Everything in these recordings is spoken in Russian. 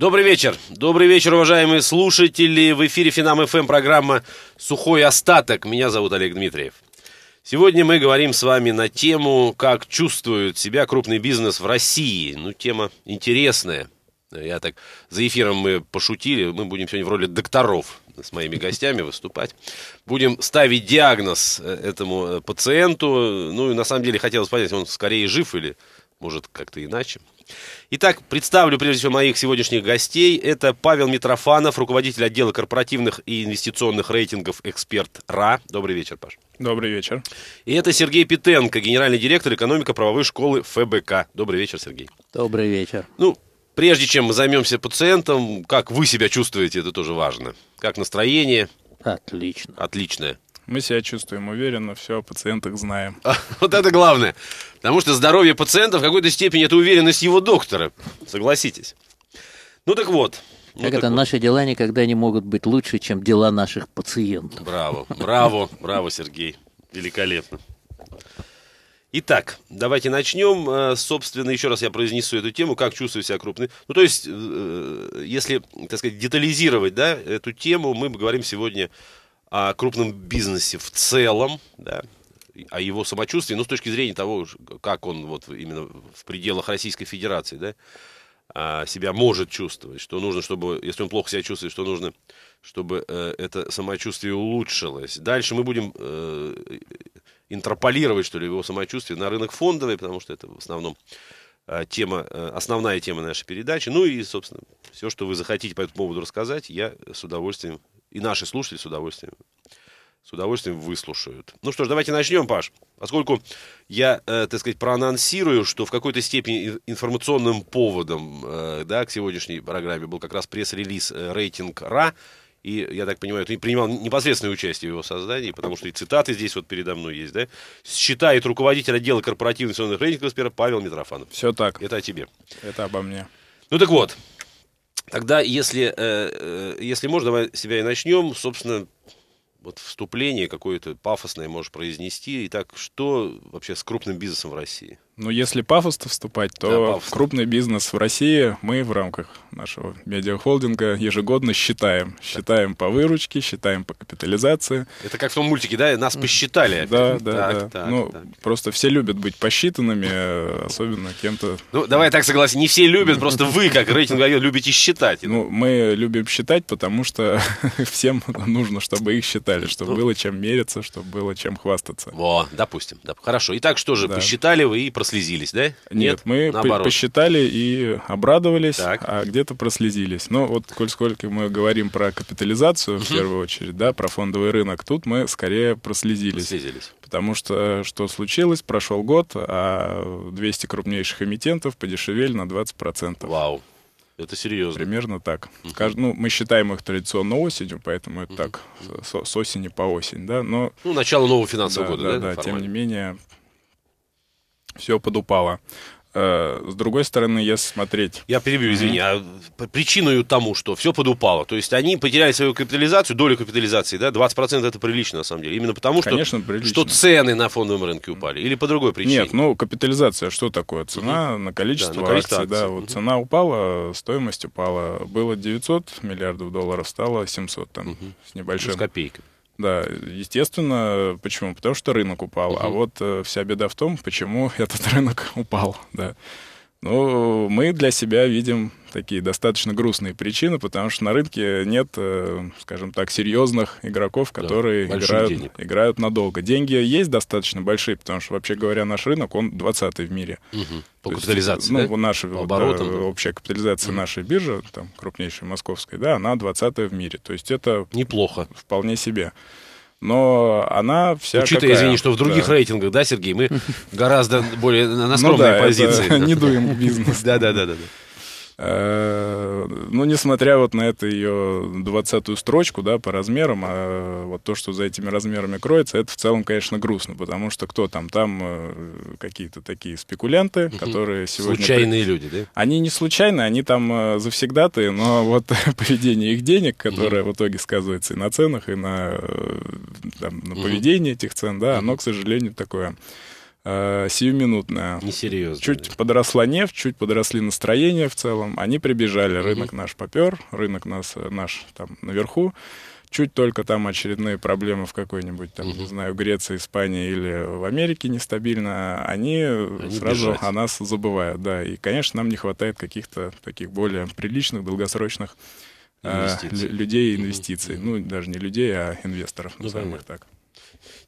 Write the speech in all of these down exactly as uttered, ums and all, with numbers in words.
Добрый вечер. Добрый вечер, уважаемые слушатели. В эфире Финам ФМ программа «Сухой остаток». Меня зовут Олег Дмитриев. Сегодня мы говорим с вами на тему, как чувствует себя крупный бизнес в России. Ну, тема интересная. Я так за эфиром мы пошутили. Мы будем сегодня в роли докторов с моими гостями выступать. Будем ставить диагноз этому пациенту. Ну, и на самом деле хотелось понять, он скорее жив или, может, как-то иначе. Итак, представлю прежде всего моих сегодняшних гостей. Это Павел Митрофанов, руководитель отдела корпоративных и инвестиционных рейтингов «Эксперт РА». Добрый вечер, Паш. Добрый вечер. И это Сергей Пятенко, генеральный директор экономико-правовой школы ФБК. Добрый вечер, Сергей. Добрый вечер. Ну, прежде чем мы займемся пациентом, как вы себя чувствуете, это тоже важно. Как настроение? Отлично. Отличное. Мы себя чувствуем уверенно, все о пациентах знаем. А, вот это главное. Потому что здоровье пациента в какой-то степени это уверенность его доктора. Согласитесь. Ну так вот. Ну, как так это вот. Наши дела никогда не могут быть лучше, чем дела наших пациентов. Браво, браво, браво, Сергей. Великолепно. Итак, давайте начнем. Собственно, еще раз я произнесу эту тему, как чувствую себя крупный. Ну то есть, если, так сказать, детализировать, да, эту тему, мы говорим сегодня о крупном бизнесе в целом, да, о его самочувствии, ну, с точки зрения того, как он вот именно в пределах Российской Федерации, да, себя может чувствовать, что нужно, чтобы, если он плохо себя чувствует, что нужно, чтобы это самочувствие улучшилось. Дальше мы будем интерполировать, что ли, его самочувствие на рынок фондовый, потому что это в основном тема, основная тема нашей передачи. Ну и, собственно, все, что вы захотите по этому поводу рассказать, я с удовольствием и наши слушатели с удовольствием, с удовольствием выслушают. Ну что ж, давайте начнем, Паш. Поскольку я, э, так сказать, проанонсирую, что в какой-то степени информационным поводом э, да, к сегодняшней программе был как раз пресс-релиз э, «Рейтинг РА». И, я так понимаю, ты принимал непосредственное участие в его создании, потому что и цитаты здесь вот передо мной есть, да? Считает руководитель отдела корпоративных инвестиционных рейтингов сперва Павел Митрофанов. Все так. Это о тебе. Это обо мне. Ну так вот. Тогда, если, э, если можно, давай с тебя и начнем. Собственно, вот вступление какое-то пафосное можешь произнести. Итак, что вообще с крупным бизнесом в России? Ну, если пафосно вступать, то да, пафосно. В крупный бизнес в России мы в рамках нашего медиахолдинга ежегодно считаем. Считаем по выручке, считаем по капитализации. Это как в том мультике, да? Нас посчитали. Да, да, так, да. Так, ну, так. Просто все любят быть посчитанными, особенно кем-то... Ну, давай так согласен, не все любят, просто вы, как рейтинговый, любите считать. Ну, мы любим считать, потому что всем нужно, чтобы их считали, чтобы было чем мериться, чтобы было чем хвастаться. Во, допустим. Хорошо. Итак, что же, посчитали вы и проследили? Прослезились, да? Нет, Нет мы наоборот. посчитали и обрадовались, так. а где-то прослезились. Но вот, коль сколько мы говорим про капитализацию, угу. в первую очередь, да, про фондовый рынок, тут мы скорее прослезились. прослезились. Потому что что случилось? Прошел год, а двести крупнейших эмитентов подешевели на двадцать процентов. Вау. Это серьезно. Примерно так. Uh-huh. Ну, мы считаем их традиционно осенью, поэтому это uh-huh. так, с, с осени по осень. Да? Но, ну, начало нового финансового да, года. Да, да, да тем не менее... Все подупало. С другой стороны, если смотреть... Я перебью, извини, а причину тому, что все подупало. То есть они потеряли свою капитализацию, долю капитализации, да, двадцать процентов это прилично, на самом деле. Именно потому, что, Конечно, что цены на фондовом рынке упали. Или по другой причине? Нет, ну, капитализация, что такое? Цена на количество, да, на количество акций. акций. Да, вот угу. Цена упала, стоимость упала. Было девятьсот миллиардов долларов, стало семьсот там, угу. с небольшим. С копейкой. Да, естественно. Почему? Потому что рынок упал. Uh-huh. А вот э, вся беда в том, почему этот рынок упал. Да. Ну, мы для себя видим такие достаточно грустные причины, потому что на рынке нет, э, скажем так, серьезных игроков, которые да, играют, играют надолго. Деньги есть достаточно большие, потому что, вообще говоря, наш рынок, он двадцатый в мире. Угу. По капитализации, есть, да? Ну, наша, По оборотам, вот, да, да. общая капитализация угу. нашей биржи, там, крупнейшей московской, да, она двадцатая в мире. То есть это... Неплохо. Вполне себе. Но она вся Учитывая, какая... извини, что в других да. рейтингах, да, Сергей, мы гораздо более на скромной ну, да, позиции. Это не дуем бизнес. Да-да-да. Ну, несмотря вот на эту ее двадцатую строчку, да, по размерам, а вот то, что за этими размерами кроется, это в целом, конечно, грустно, потому что кто там? Там какие-то такие спекулянты, угу. которые сегодня... Случайные при... люди, да? Они не случайные, они там завсегдатые, но вот поведение их денег, которое угу. в итоге сказывается и на ценах, и на, там, на угу. поведении этих цен, да, угу. оно, к сожалению, такое... э, сиюминутная. Несерьезная. Чуть да. подросла нефть, чуть подросли настроения в целом. Они прибежали, угу. рынок наш попер, рынок нас, наш там наверху. Чуть только там очередные проблемы в какой-нибудь, там, угу. не знаю, Греции, Испании или в Америке нестабильно, они, они сразу бежать. о нас забывают. Да. И, конечно, нам не хватает каких-то таких более приличных, долгосрочных э, людей и инвестиций. Угу. Ну, даже не людей, а инвесторов, ну, назовем их так.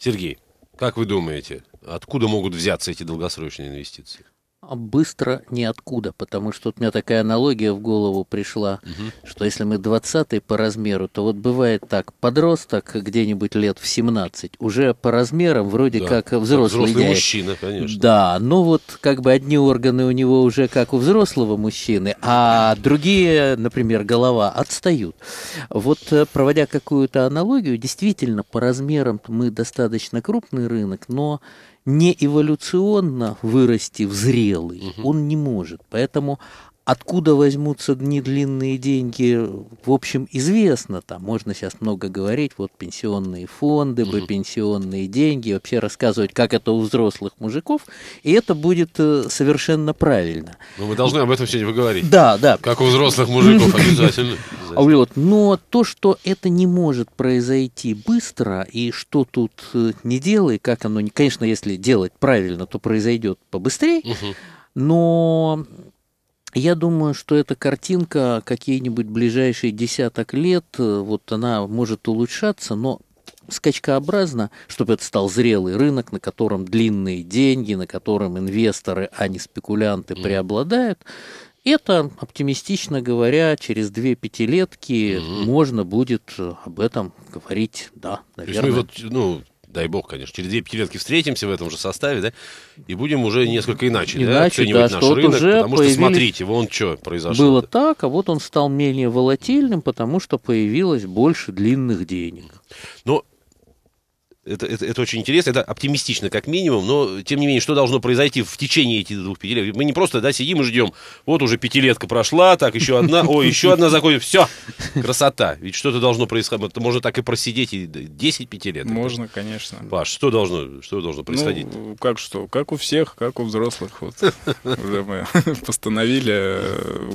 Сергей, как вы думаете, откуда могут взяться эти долгосрочные инвестиции? Быстро ниоткуда, потому что тут у меня такая аналогия в голову пришла, угу. что если мы двадцатый по размеру, то вот бывает так, подросток где-нибудь лет в семнадцать уже по размерам вроде да. как взрослый. Взрослый мужчина, конечно. Да, но вот как бы одни органы у него уже как у взрослого мужчины, а другие, например, голова, отстают. Вот проводя какую-то аналогию, действительно по размерам мы достаточно крупный рынок, но не эволюционно вырасти в зрелый, угу. он не может. Поэтому откуда возьмутся недлинные деньги, в общем, известно. Там можно сейчас много говорить, вот пенсионные фонды, угу. пенсионные деньги, вообще рассказывать, как это у взрослых мужиков, и это будет совершенно правильно. Но мы должны об этом сегодня поговорить. Да, да. Как у взрослых мужиков обязательно. Но то, что это не может произойти быстро, и что тут не делай, как оно... Конечно, если делать правильно, то произойдет побыстрее, но... Я думаю, что эта картинка какие-нибудь ближайшие десяток лет, вот она может улучшаться, но скачкообразно, чтобы это стал зрелый рынок, на котором длинные деньги, на котором инвесторы, а не спекулянты, mm. преобладают. Это, оптимистично говоря, через две пятилетки mm-hmm. можно будет об этом говорить, да, наверное. То есть мы вот, ну... дай бог, конечно, через две пятилетки встретимся в этом же составе, да, и будем уже несколько иначе, иначе да, да, наш что рынок, уже потому появились... что, смотрите, вон что произошло. Было так, а вот он стал менее волатильным, потому что появилось больше длинных денег. Но это, это, это очень интересно, это оптимистично как минимум, но, тем не менее, что должно произойти в течение этих двух пятилеток? Мы не просто, да, сидим и ждем, вот уже пятилетка прошла, так, еще одна, ой, еще одна закончится, все, красота, ведь что-то должно происходить, можно так и просидеть и десять пятилеток. Можно, конечно. Паш, что должно, что должно происходить? Ну, как что, как у всех, как у взрослых, вот, уже мы постановили,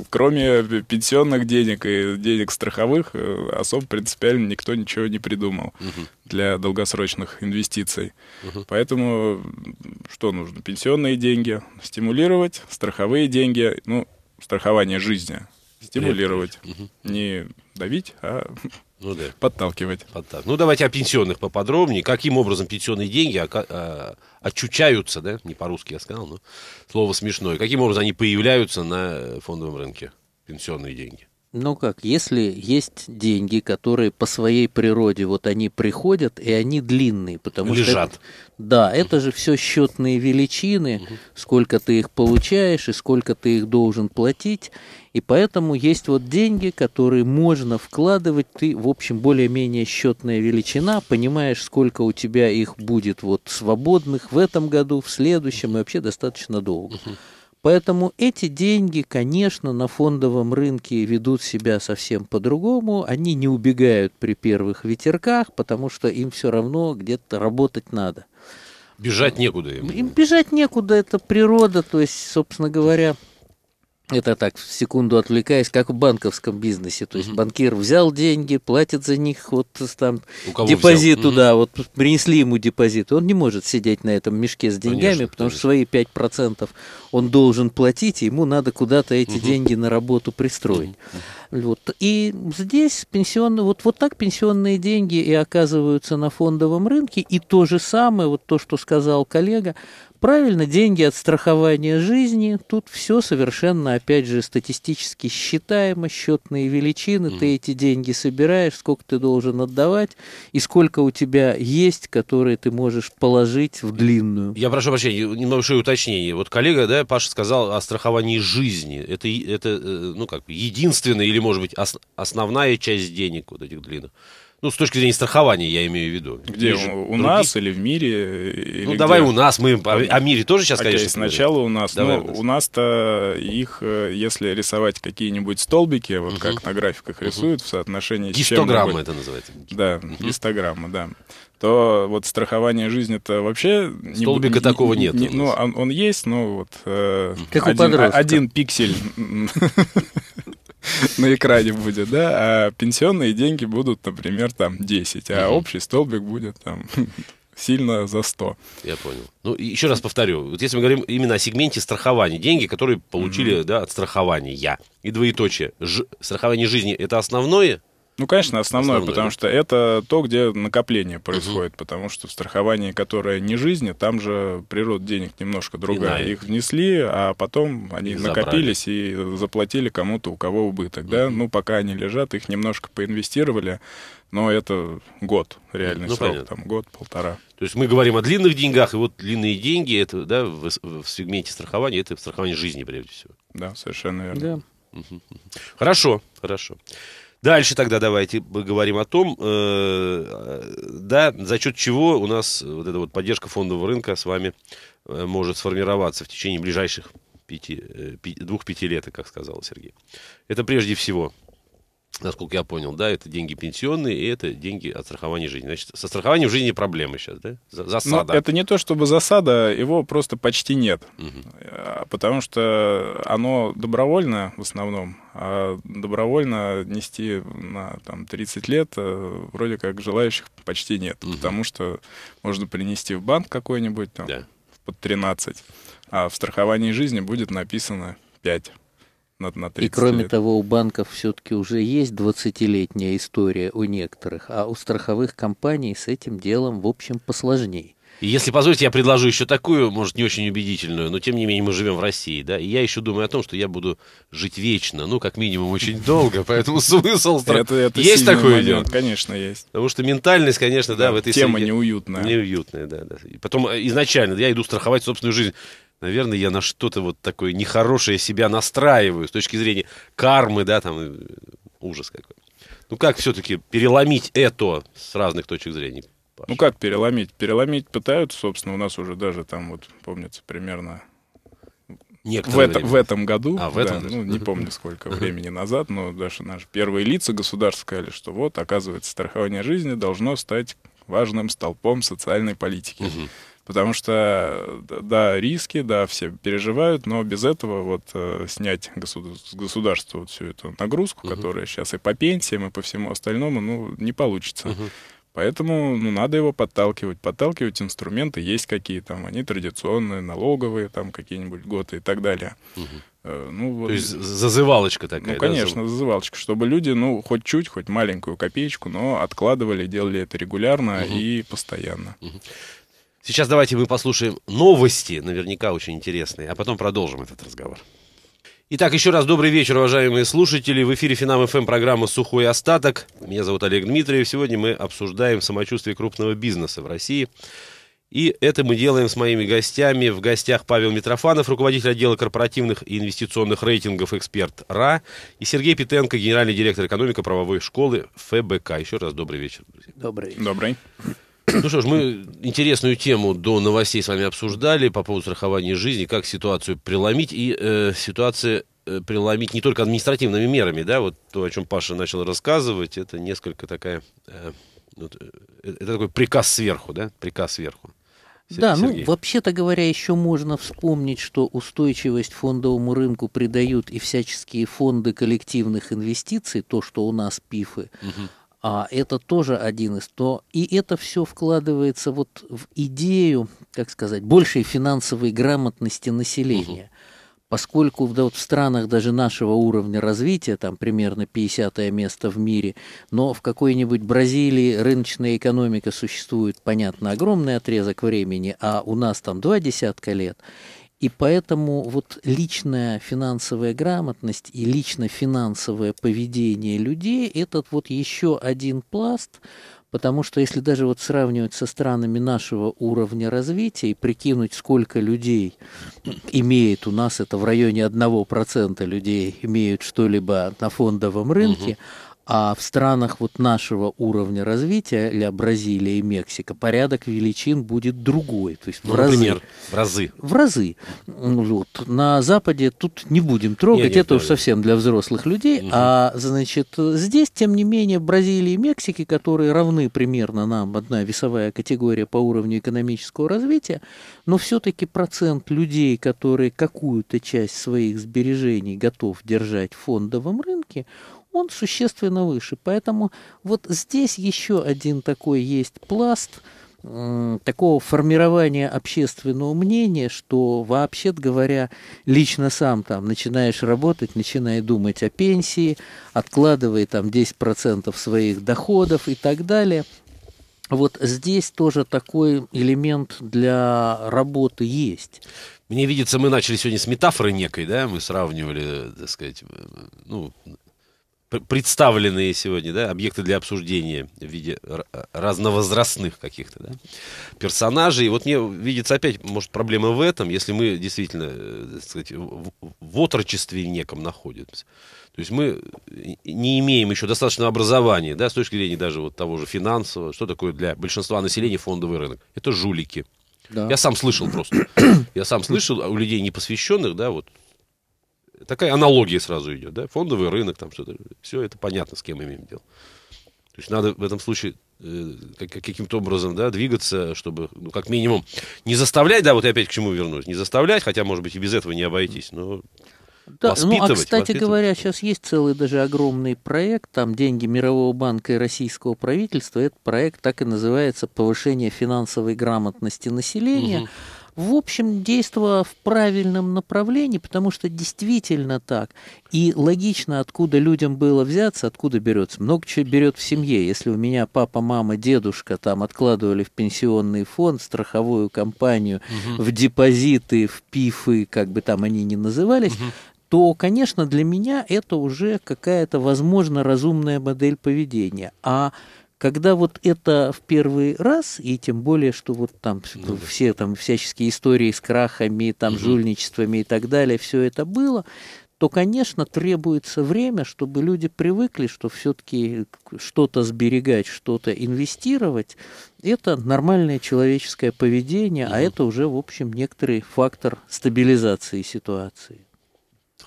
кроме пенсионных денег и денег страховых, особо принципиально никто ничего не придумал для долгосрочных инвестиций. Угу. Поэтому что нужно? Пенсионные деньги стимулировать, страховые деньги, ну, страхование жизни стимулировать. Угу. Не давить, а ну, да. подталкивать. Подтал... Ну, давайте о пенсионных поподробнее. Каким образом пенсионные деньги очучаются, да? Не по-русски я сказал, но слово смешное. Каким образом они появляются на фондовом рынке? Пенсионные деньги. Ну как, если есть деньги, которые по своей природе, вот они приходят, и они длинные, потому лежат. Что... лежат. Да, это же все счетные величины, угу. сколько ты их получаешь и сколько ты их должен платить. И поэтому есть вот деньги, которые можно вкладывать, ты, в общем, более-менее счетная величина, понимаешь, сколько у тебя их будет вот свободных в этом году, в следующем и вообще достаточно долго. Угу. Поэтому эти деньги, конечно, на фондовом рынке ведут себя совсем по-другому. Они не убегают при первых ветерках, потому что им все равно где-то работать надо. Бежать некуда им. Им бежать некуда, это природа, то есть, собственно говоря... Это так, в секунду отвлекаясь, как в банковском бизнесе. То есть, угу. банкир взял деньги, платит за них вот там депозит туда, угу. вот принесли ему депозит. Он не может сидеть на этом мешке с деньгами, конечно, потому конечно. Что свои пять процентов он должен платить, и ему надо куда-то эти угу. деньги на работу пристроить. Угу. Вот. И здесь пенсионные, вот, вот так пенсионные деньги и оказываются на фондовом рынке. И то же самое, вот то, что сказал коллега, правильно, деньги от страхования жизни, тут все совершенно, опять же, статистически считаемо, счетные величины, mm. ты эти деньги собираешь, сколько ты должен отдавать, и сколько у тебя есть, которые ты можешь положить в длинную. Я прошу прощения, небольшое уточнение. Вот коллега, да, Паша сказал о страховании жизни. Это, это ну как, единственная или, может быть, ос, основная часть денег вот этих длинных. Ну, с точки зрения страхования, я имею в виду. Где? Ниже, у других? Нас или в мире? Или ну, где? Давай у нас. Мы о, о мире тоже сейчас, окей, конечно, сначала у нас. Давай, ну, у нас-то их, если рисовать какие-нибудь столбики, вот угу. как на графиках рисуют, угу. в соотношении с чем-нибудь... Гистограмма это называется. Да, угу. гистограмма, да. То вот страхование жизни-то вообще... Столбика не, такого не, нет. Не, ну, он, он есть, но вот... Э, как один, у один пиксель... на экране будет, да, а пенсионные деньги будут, например, там десять, а угу. общий столбик будет там сильно за сто. Я понял. Ну, еще раз повторю, вот если мы говорим именно о сегменте страхования, деньги, которые получили угу. да, от страхования, и двоеточие, Ж... страхование жизни – это основное? Ну, конечно, основное, основное потому да? что это то, где накопление происходит, угу. потому что в страховании, которое не жизни, там же природа денег немножко другая. Иная. Их внесли, а потом они их накопились забрали. И заплатили кому-то, у кого убыток. Угу. Да? Ну, пока они лежат, их немножко поинвестировали, но это год, реальный ну, срок, там, год-полтора. То есть мы говорим о длинных деньгах, и вот длинные деньги это, да, в, в сегменте страхования, это страхование жизни, прежде всего. Да, совершенно верно. Да. Угу. Хорошо, хорошо. Дальше тогда давайте поговорим о том, э, да, за счет чего у нас вот эта вот поддержка фондового рынка с вами может сформироваться в течение ближайших двух-пяти лет, как сказал Сергей. Это прежде всего, насколько я понял, да, это деньги пенсионные и это деньги от страхования жизни. Значит, со страхованием жизни проблемы сейчас, да? Засада. Но это не то, чтобы засада, его просто почти нет, угу. потому что оно добровольно в основном. А добровольно нести на там, тридцать лет вроде как желающих почти нет, угу. потому что можно принести в банк какой-нибудь там, да. под тринадцать, а в страховании жизни будет написано пять. На, на и кроме лет. Того, у банков все-таки уже есть двадцатилетняя история у некоторых, а у страховых компаний с этим делом, в общем, посложнее. И если позволите, я предложу еще такую, может, не очень убедительную, но тем не менее мы живем в России, да, и я еще думаю о том, что я буду жить вечно, ну, как минимум, очень долго, поэтому смысл... Есть такое дело? Конечно, есть. Потому что ментальность, конечно, да, в этой... Тема неуютная. Неуютная, да, да. Потом изначально я иду страховать собственную жизнь. Наверное, я на что-то вот такое нехорошее себя настраиваю с точки зрения кармы, да, там ужас какой. Ну как все-таки переломить это с разных точек зрения? Паша? Ну как переломить? Переломить пытаются, собственно, у нас уже даже там вот, помнится, примерно в, это, в этом году, а, в да, этом? Ну, не помню сколько времени назад, но даже наши первые лица государства сказали, что вот, оказывается, страхование жизни должно стать важным столпом социальной политики. Угу. Потому что, да, риски, да, все переживают, но без этого вот э, снять государ- с государства вот всю эту нагрузку, uh-huh. которая сейчас и по пенсиям, и по всему остальному, ну, не получится. Uh-huh. Поэтому, ну, надо его подталкивать. Подталкивать инструменты есть какие там, они традиционные, налоговые, там, какие-нибудь готы и так далее. Uh-huh. э, ну, вот... То есть зазывалочка такая, ну, да? Конечно, зазывалочка, чтобы люди, ну, хоть чуть, хоть маленькую копеечку, но откладывали, делали это регулярно uh-huh. и постоянно. Uh-huh. Сейчас давайте мы послушаем новости, наверняка очень интересные, а потом продолжим этот разговор. Итак, еще раз добрый вечер, уважаемые слушатели. В эфире Финам ФМ программа «Сухой остаток». Меня зовут Олег Дмитриев. Сегодня мы обсуждаем самочувствие крупного бизнеса в России. И это мы делаем с моими гостями. В гостях Павел Митрофанов, руководитель отдела корпоративных и инвестиционных рейтингов «Эксперт РА», и Сергей Пятенко, генеральный директор экономико-правовой школы ФБК. Еще раз добрый вечер, друзья. Добрый вечер. Добрый. Ну что ж, мы интересную тему до новостей с вами обсуждали по поводу страхования жизни, как ситуацию преломить, и э, ситуацию э, преломить не только административными мерами, да, вот то, о чем Паша начал рассказывать, это несколько такая, э, вот, это такой приказ сверху, да, приказ сверху. Да, Сергей. Ну, вообще-то говоря, еще можно вспомнить, что устойчивость фондовому рынку придают и всяческие фонды коллективных инвестиций, то, что у нас ПИФы, угу. А это тоже один из то. И это все вкладывается вот в идею, как сказать, большей финансовой грамотности населения. Угу. Поскольку да, вот в странах даже нашего уровня развития, там примерно пятидесятое место в мире, но в какой-нибудь Бразилии рыночная экономика существует, понятно, огромный отрезок времени, а у нас там два десятка лет. И поэтому вот личная финансовая грамотность и лично-финансовое поведение людей – этот вот еще один пласт, потому что если даже вот сравнивать со странами нашего уровня развития и прикинуть, сколько людей имеет у нас, это в районе одного процента людей имеют что-либо на фондовом рынке, угу. А в странах вот нашего уровня развития, ля Бразилия и Мексика, порядок величин будет другой. То есть в ну, разы. Например, в разы. В разы. Вот. На Западе тут не будем трогать, нет, нет, это уж совсем для взрослых людей. Угу. А значит, здесь, тем не менее, Бразилии и Мексики, которые равны примерно нам, одна весовая категория по уровню экономического развития, но все-таки процент людей, которые какую-то часть своих сбережений готов держать в фондовом рынке, он существенно выше. Поэтому вот здесь еще один такой есть пласт э, такого формирования общественного мнения, что вообще говоря, лично сам там начинаешь работать, начинаешь думать о пенсии, откладывай там десять процентов своих доходов и так далее. Вот здесь тоже такой элемент для работы есть. Мне видится, мы начали сегодня с метафоры некой, да, мы сравнивали, так сказать, ну... представленные сегодня, да, объекты для обсуждения в виде разновозрастных каких-то, да, персонажей. И вот мне видится опять, может, проблема в этом, если мы действительно, так сказать, в, в отрочестве неком находимся. То есть мы не имеем еще достаточного образования, да, с точки зрения даже вот того же финансового, что такое для большинства населения фондовый рынок. Это жулики. Да. Я сам слышал просто. Я сам слышал у людей непосвященных, да, вот. Такая аналогия сразу идет, да, фондовый рынок, там что-то, все это понятно, с кем имеем дело. То есть надо в этом случае э, каким-то образом, да, двигаться, чтобы, ну, как минимум, не заставлять, да, вот я опять к чему вернусь, не заставлять, хотя, может быть, и без этого не обойтись, но... Да, ну, а, кстати говоря, сейчас есть целый даже огромный проект, там деньги Мирового банка и российского правительства, этот проект так и называется «Повышение финансовой грамотности населения». Угу. В общем, действовало в правильном направлении, потому что действительно так. И логично, откуда людям было взяться, откуда берется. Много чего берет в семье. Если у меня папа, мама, дедушка там откладывали в пенсионный фонд, в страховую компанию, угу. в депозиты, в пифы, как бы там они ни назывались, угу. то, конечно, для меня это уже какая-то, возможно, разумная модель поведения. А когда вот это в первый раз, и тем более, что вот там ну, все там всяческие истории с крахами, там угу. жульничествами и так далее, все это было, то, конечно, требуется время, чтобы люди привыкли, что все-таки что-то сберегать, что-то инвестировать, это нормальное человеческое поведение, угу. а это уже, в общем, некоторый фактор стабилизации ситуации.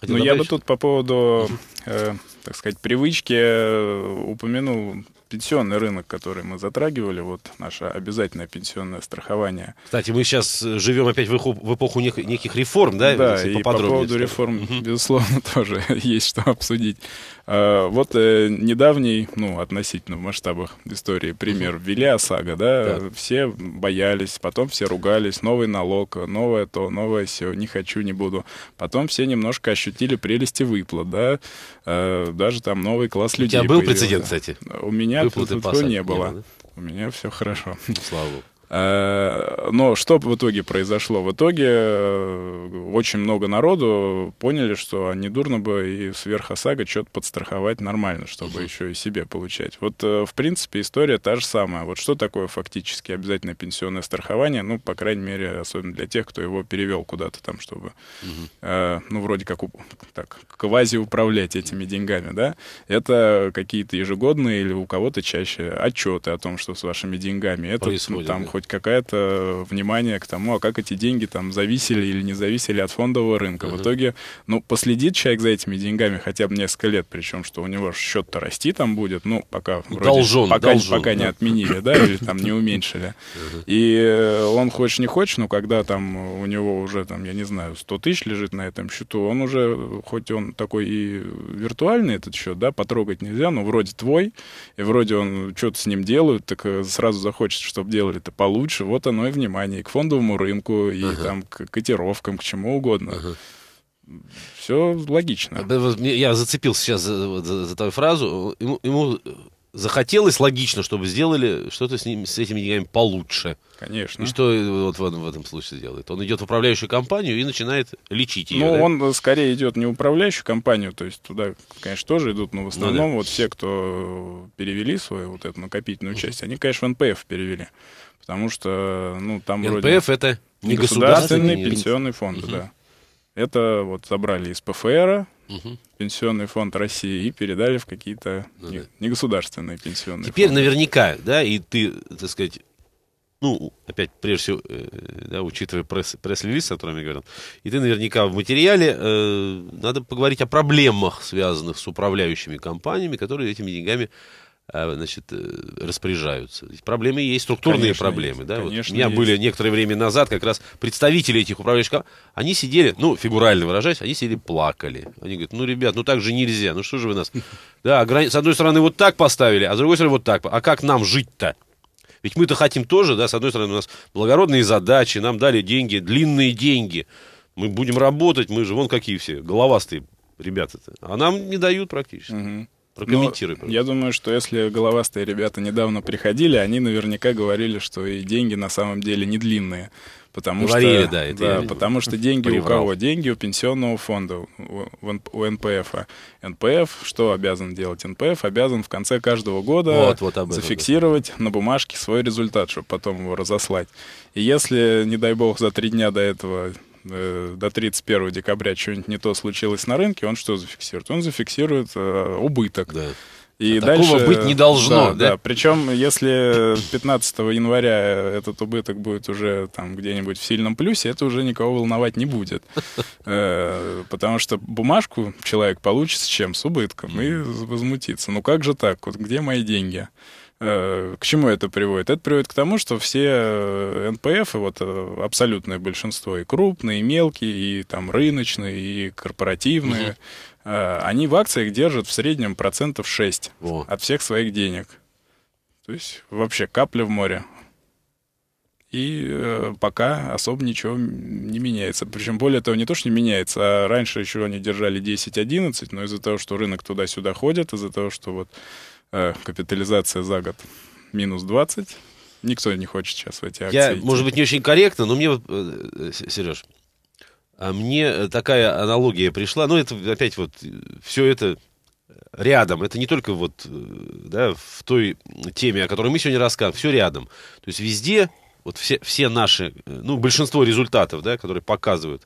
Ну, я бы тут по поводу, э, так сказать, привычки э, упомянул пенсионный рынок, который мы затрагивали, вот наше обязательное пенсионное страхование. Кстати, мы сейчас живем опять в, эпоху, в эпоху нек- неких реформ, да? Да, и по поводу реформ, безусловно, тоже есть что обсудить. А, вот э, недавний, ну, относительно в масштабах истории, пример, ввели ОСАГО, да? да, все боялись, потом все ругались, новый налог, новое то, новое сё, не хочу, не буду. Потом все немножко ощутили прелести выплат, да, а, даже там новый класс людей. У тебя был прецедент, кстати? У меня выплаты не, не было. Да? У меня все хорошо. Слава Богу. Но что в итоге произошло? В итоге очень много народу поняли, что недурно бы и сверх ОСАГО что-то подстраховать нормально, чтобы еще и себе получать. Вот, в принципе, история та же самая. Вот что такое фактически обязательное пенсионное страхование? Ну, по крайней мере, особенно для тех, кто его перевел куда-то там, чтобы, угу. ну, вроде как, так, квази-управлять этими деньгами, да? Это какие-то ежегодные или у кого-то чаще отчеты о том, что с вашими деньгами. Это, происходит, там, да? Хоть какое-то внимание к тому, а как эти деньги там зависели или не зависели от фондового рынка. Uh-huh. В итоге, ну, последит человек за этими деньгами хотя бы несколько лет, причем, что у него счет-то расти там будет, ну, пока вроде, должен, пока, должен, пока да. не отменили, да, или там не уменьшили. Uh-huh. И он хочешь не хочешь, но когда там у него уже, там, я не знаю, сто тысяч лежит на этом счету, он уже, хоть он такой и виртуальный этот счет, да, потрогать нельзя, но вроде твой, и вроде он что-то с ним делают, так сразу захочется, чтобы делали-то получше, вот оно и внимание и к фондовому рынку, и ага. там к котировкам, к чему угодно. Ага. Все логично. Я зацепился сейчас за, за, за твою фразу. Ему, ему захотелось логично, чтобы сделали что-то с, ним, с этими деньгами получше. Конечно. И что вот в этом случае делает? Он идет в управляющую компанию и начинает лечить ее. Ну, да? Он скорее идет не в управляющую компанию, то есть туда, конечно, тоже идут, но в основном ну, да. вот все, кто перевели свою вот эту накопительную часть, они, конечно, в эн пэ эф перевели, потому что, ну, там эн пэ эф вроде... эн пэ эф это не государственный, государственный пенсионный фонд, угу. да. Это вот забрали из пэ эф эр, угу. Пенсионный фонд России и передали в какие-то ну, да. негосударственные пенсионные Теперь фонды. Наверняка, да, и ты, так сказать, ну, опять, прежде всего, да, учитывая пресс, пресс-релиз, о котором я говорил, и ты наверняка в материале, э, надо поговорить о проблемах, связанных с управляющими компаниями, которые этими деньгами значит, распоряжаются. Проблемы есть, структурные конечно, проблемы. Есть, да? Вот у меня есть. Были некоторое время назад как раз представители этих управляющих компаний, они сидели, ну, фигурально выражаясь, они сидели, плакали. Они говорят, ну, ребят, ну, так же нельзя, ну, что же вы нас... Да, с одной стороны, вот так поставили, а с другой стороны, вот так. А как нам жить-то? Ведь мы-то хотим тоже, да, с одной стороны, у нас благородные задачи, нам дали деньги, длинные деньги. Мы будем работать, мы же, вон какие все, головастые ребята-то. А нам не дают практически. Угу. Прокомментируй, пожалуйста. Я думаю, что если головастые ребята недавно приходили, они наверняка говорили, что и деньги на самом деле не длинные. Потому Говорили, что, да, это да, я потому что деньги приврал. У кого? Деньги у пенсионного фонда, у эн пэ эф. эн пэ эф, что обязан делать? эн пэ эф обязан в конце каждого года вот, вот об этом, зафиксировать да. на бумажке свой результат, чтобы потом его разослать. И если, не дай бог, за три дня до этого... до тридцать первого декабря что-нибудь не то случилось на рынке, он что зафиксирует? Он зафиксирует э, убыток. Да. И а дальше, такого быть не должно. Да, да? Да. Причем, если пятнадцатого января этот убыток будет уже там где-нибудь в сильном плюсе, это уже никого волновать не будет. Э, потому что бумажку человек получит с чем? С убытком. И возмутится. Ну как же так? Вот где мои деньги? К чему это приводит? Это приводит к тому, что все эн пэ эф, вот абсолютное большинство, и крупные, и мелкие, и там рыночные, и корпоративные, угу. они в акциях держат в среднем процентов шесть О. от всех своих денег. То есть вообще капля в море. И э, пока особо ничего не меняется. Причем, более того, не то, что не меняется, а раньше еще они держали десять-одиннадцать, но из-за того, что рынок туда-сюда ходит, из-за того, что вот э, капитализация за год минус двадцать, никто не хочет сейчас в эти акции. Я, идти. Может быть, не очень корректно, но мне, Сереж, мне такая аналогия пришла, ну, это опять вот все это... Рядом, это не только вот, да, в той теме, о которой мы сегодня рассказываем, все рядом. То есть везде, вот все, все наши, ну, большинство результатов, да, которые показывают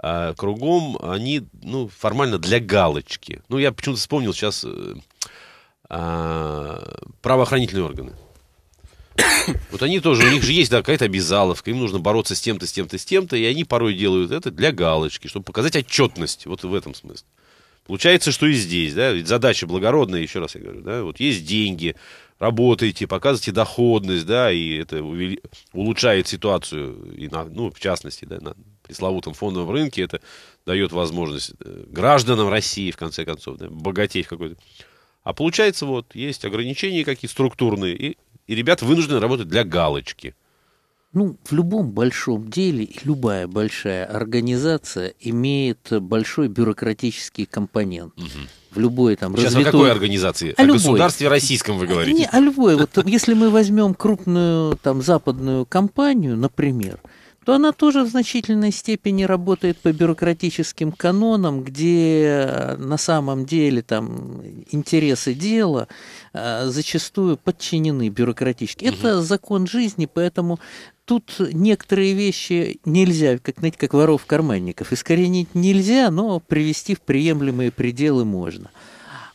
а, кругом, они, ну, формально для галочки. Ну, я почему-то вспомнил сейчас а, правоохранительные органы. Вот они тоже, у них же есть, да, какая-то обязаловка, им нужно бороться с тем-то, с тем-то, с тем-то, и они порой делают это для галочки, чтобы показать отчетность, вот в этом смысле. Получается, что и здесь, да, ведь задача благородная, еще раз я говорю, да, вот есть деньги, работаете, показываете доходность, да, и это увели... улучшает ситуацию, и на, ну, в частности, да, на пресловутом фондовом рынке, это дает возможность гражданам России, в конце концов, да, богатеть какой-то. А получается, вот, есть ограничения какие-то структурные, и, и ребята вынуждены работать для галочки. Ну, в любом большом деле, любая большая организация имеет большой бюрократический компонент. Угу. В любой там развитой... Сейчас о какой организации? О, о государстве российском вы говорите? Не, о любой. Вот если мы возьмем крупную там западную компанию, например, то она тоже в значительной степени работает по бюрократическим канонам, где на самом деле там интересы дела зачастую подчинены бюрократически. Угу. Это закон жизни, поэтому... Тут некоторые вещи нельзя, как, знаете, как воров карманников, искоренить нельзя, но привести в приемлемые пределы можно.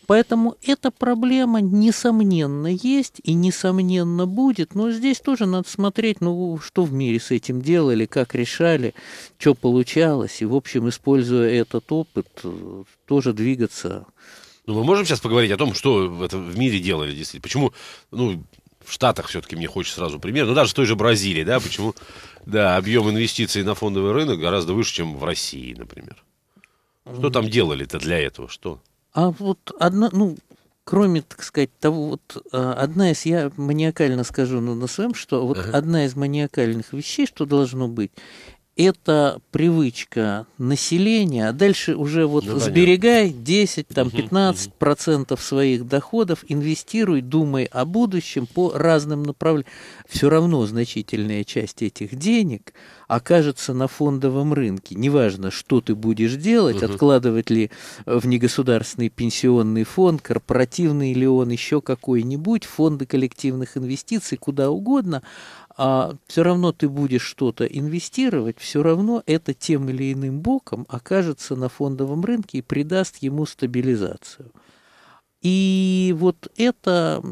Поэтому эта проблема, несомненно, есть и, несомненно, будет. Но здесь тоже надо смотреть, ну, что в мире с этим делали, как решали, что получалось. И, в общем, используя этот опыт, тоже двигаться. Ну, мы можем сейчас поговорить о том, что в, этом, в мире делали действительно? Почему... Ну... В Штатах все-таки мне хочется сразу пример, но даже в той же Бразилии, да, почему, да, объем инвестиций на фондовый рынок гораздо выше, чем в России, например. Что там делали-то для этого, что? А вот одна, ну, кроме, так сказать, того, вот одна из, я маниакально скажу, ну, на своем, что вот ага. одна из маниакальных вещей, что должно быть, это привычка населения, а дальше уже вот ну, сберегай десять-пятнадцать процентов своих доходов, инвестируй, думай о будущем по разным направлениям. Все равно значительная часть этих денег окажется на фондовом рынке. Неважно, что ты будешь делать, угу. откладывать ли в негосударственный пенсионный фонд, корпоративный ли он, еще какой-нибудь, фонды коллективных инвестиций, куда угодно. а все равно ты будешь что-то инвестировать, все равно это тем или иным боком окажется на фондовом рынке и придаст ему стабилизацию. И вот это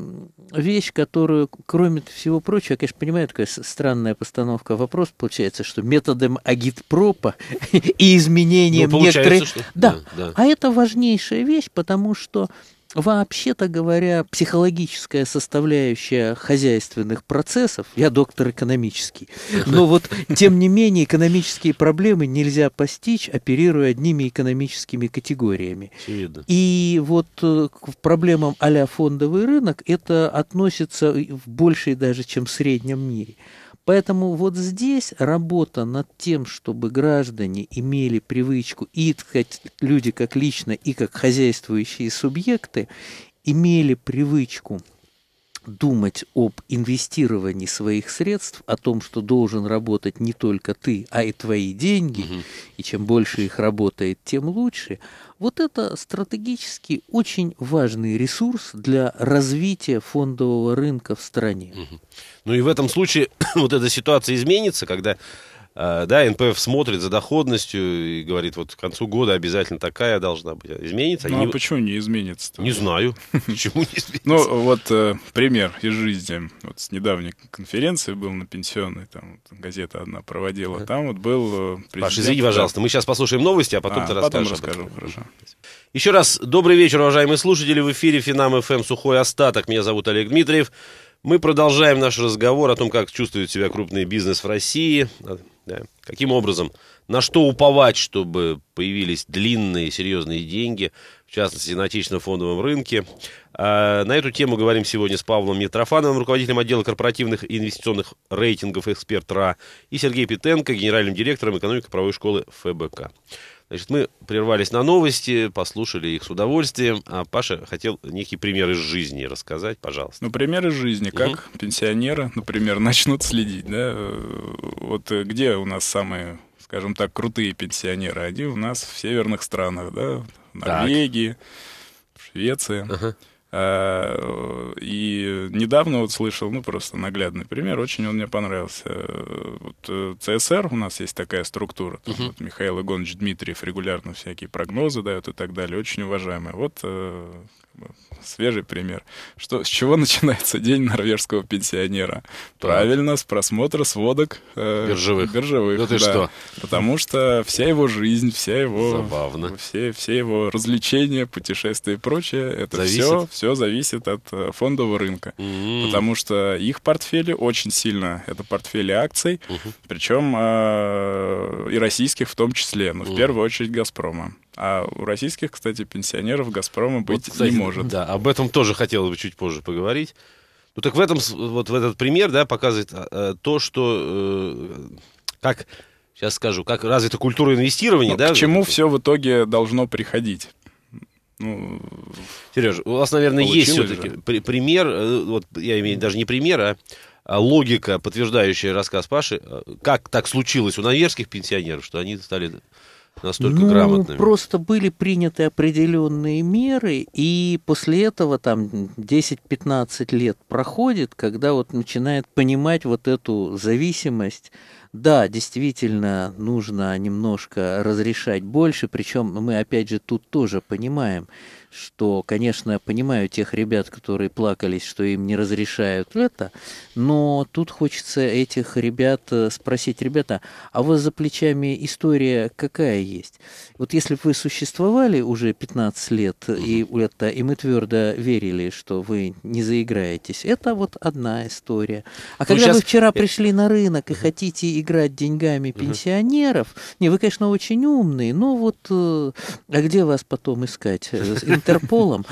вещь, которую, кроме всего прочего, я, конечно, понимаю, такая странная постановка вопроса, получается, что методом агитпропа и изменением ну, некоторых... Что... Да. Да, да, а это важнейшая вещь, потому что, вообще-то говоря, психологическая составляющая хозяйственных процессов, я доктор экономический, но вот, тем не менее, экономические проблемы нельзя постичь, оперируя одними экономическими категориями. Очевидно. И вот к проблемам а-ля фондовый рынок это относится в большей даже, чем в среднем мире. Поэтому вот здесь работа над тем, чтобы граждане имели привычку, и, так сказать, люди как лично, и как хозяйствующие субъекты, имели привычку думать об инвестировании своих средств, о том, что должен работать не только ты, а и твои деньги, угу. и чем больше их работает, тем лучше. Вот это стратегически очень важный ресурс для развития фондового рынка в стране. Угу. Ну и в этом случае вот эта ситуация изменится, когда э, да, эн пэ эф смотрит за доходностью и говорит, вот к концу года обязательно такая должна быть. Изменится? Ну а не... почему не изменится-то? Не знаю. Почему не изменится? Ну вот пример из жизни. Вот с недавней конференции был на пенсионной, там газета одна проводила, там вот был президент... Паш, извини, пожалуйста, мы сейчас послушаем новости, а потом ты расскажешь. Потом расскажу, хорошо. Еще раз добрый вечер, уважаемые слушатели. В эфире Финам эф эм «Сухой остаток». Меня зовут Олег Дмитриев. Мы продолжаем наш разговор о том, как чувствует себя крупный бизнес в России, да, каким образом, на что уповать, чтобы появились длинные серьезные деньги, в частности, на отечественном фондовом рынке. А на эту тему говорим сегодня с Павлом Митрофановым, руководителем отдела корпоративных и инвестиционных рейтингов «Эксперт РА», и Сергеем Пятенко, генеральным директором экономико-правовой школы эф бэ ка. Значит, мы прервались на новости, послушали их с удовольствием. А Паша хотел некий пример из жизни рассказать, пожалуйста. Ну, пример из жизни, как угу. пенсионеры, например, начнут следить, да? Вот где у нас самые, скажем так, крутые пенсионеры? Они у нас в северных странах, да? В Норвегии, так. в Швеции. Ага. А, и недавно вот слышал, ну, просто наглядный пример, очень он мне понравился. Вот цэ эс эр у нас есть такая структура, там, uh-huh. вот Михаил Игоревич Дмитриев регулярно всякие прогнозы дает и так далее, очень уважаемый. Вот свежий пример. Что, с чего начинается день норвежского пенсионера? Правильно, с просмотра сводок э, биржевых. биржевых. Да ты да. что? Потому что вся его жизнь, вся его, все, все его развлечения, путешествия и прочее, это все, все зависит от фондового рынка. Mm-hmm. Потому что их портфели очень сильно, это портфели акций, uh-huh. причем э, и российских в том числе, но uh-huh. в первую очередь «Газпрома». А у российских, кстати, пенсионеров «Газпрома» быть вот, кстати, не может. Да, об этом тоже хотелось бы чуть позже поговорить. Ну так в этом, вот в этот пример, да, показывает э, то, что, э, как, сейчас скажу, как развита культура инвестирования. Ну, да, к чему это? Все в итоге должно приходить. Ну, Сереж, у вас, наверное, есть все-таки при, пример, вот я имею даже не пример, а... логика, подтверждающая рассказ Паши, как так случилось у норвежских пенсионеров, что они стали настолько ну, грамотными? Просто были приняты определенные меры, и после этого там десять-пятнадцать лет проходит, когда вот начинает понимать вот эту зависимость. Да, действительно, нужно немножко разрешать больше, причем мы, опять же, тут тоже понимаем, что, конечно, понимаю тех ребят, которые плакались, что им не разрешают это, но тут хочется этих ребят спросить, ребята, а у вас за плечами история какая есть? Вот если бы вы существовали уже пятнадцать лет, и, это, и мы твердо верили, что вы не заиграетесь, это вот одна история. А ну, когда сейчас... вы вчера пришли на рынок и хотите играть деньгами пенсионеров. Uh-huh. Не, вы, конечно, очень умные, но вот... Э, а где вас потом искать? С Интерполом?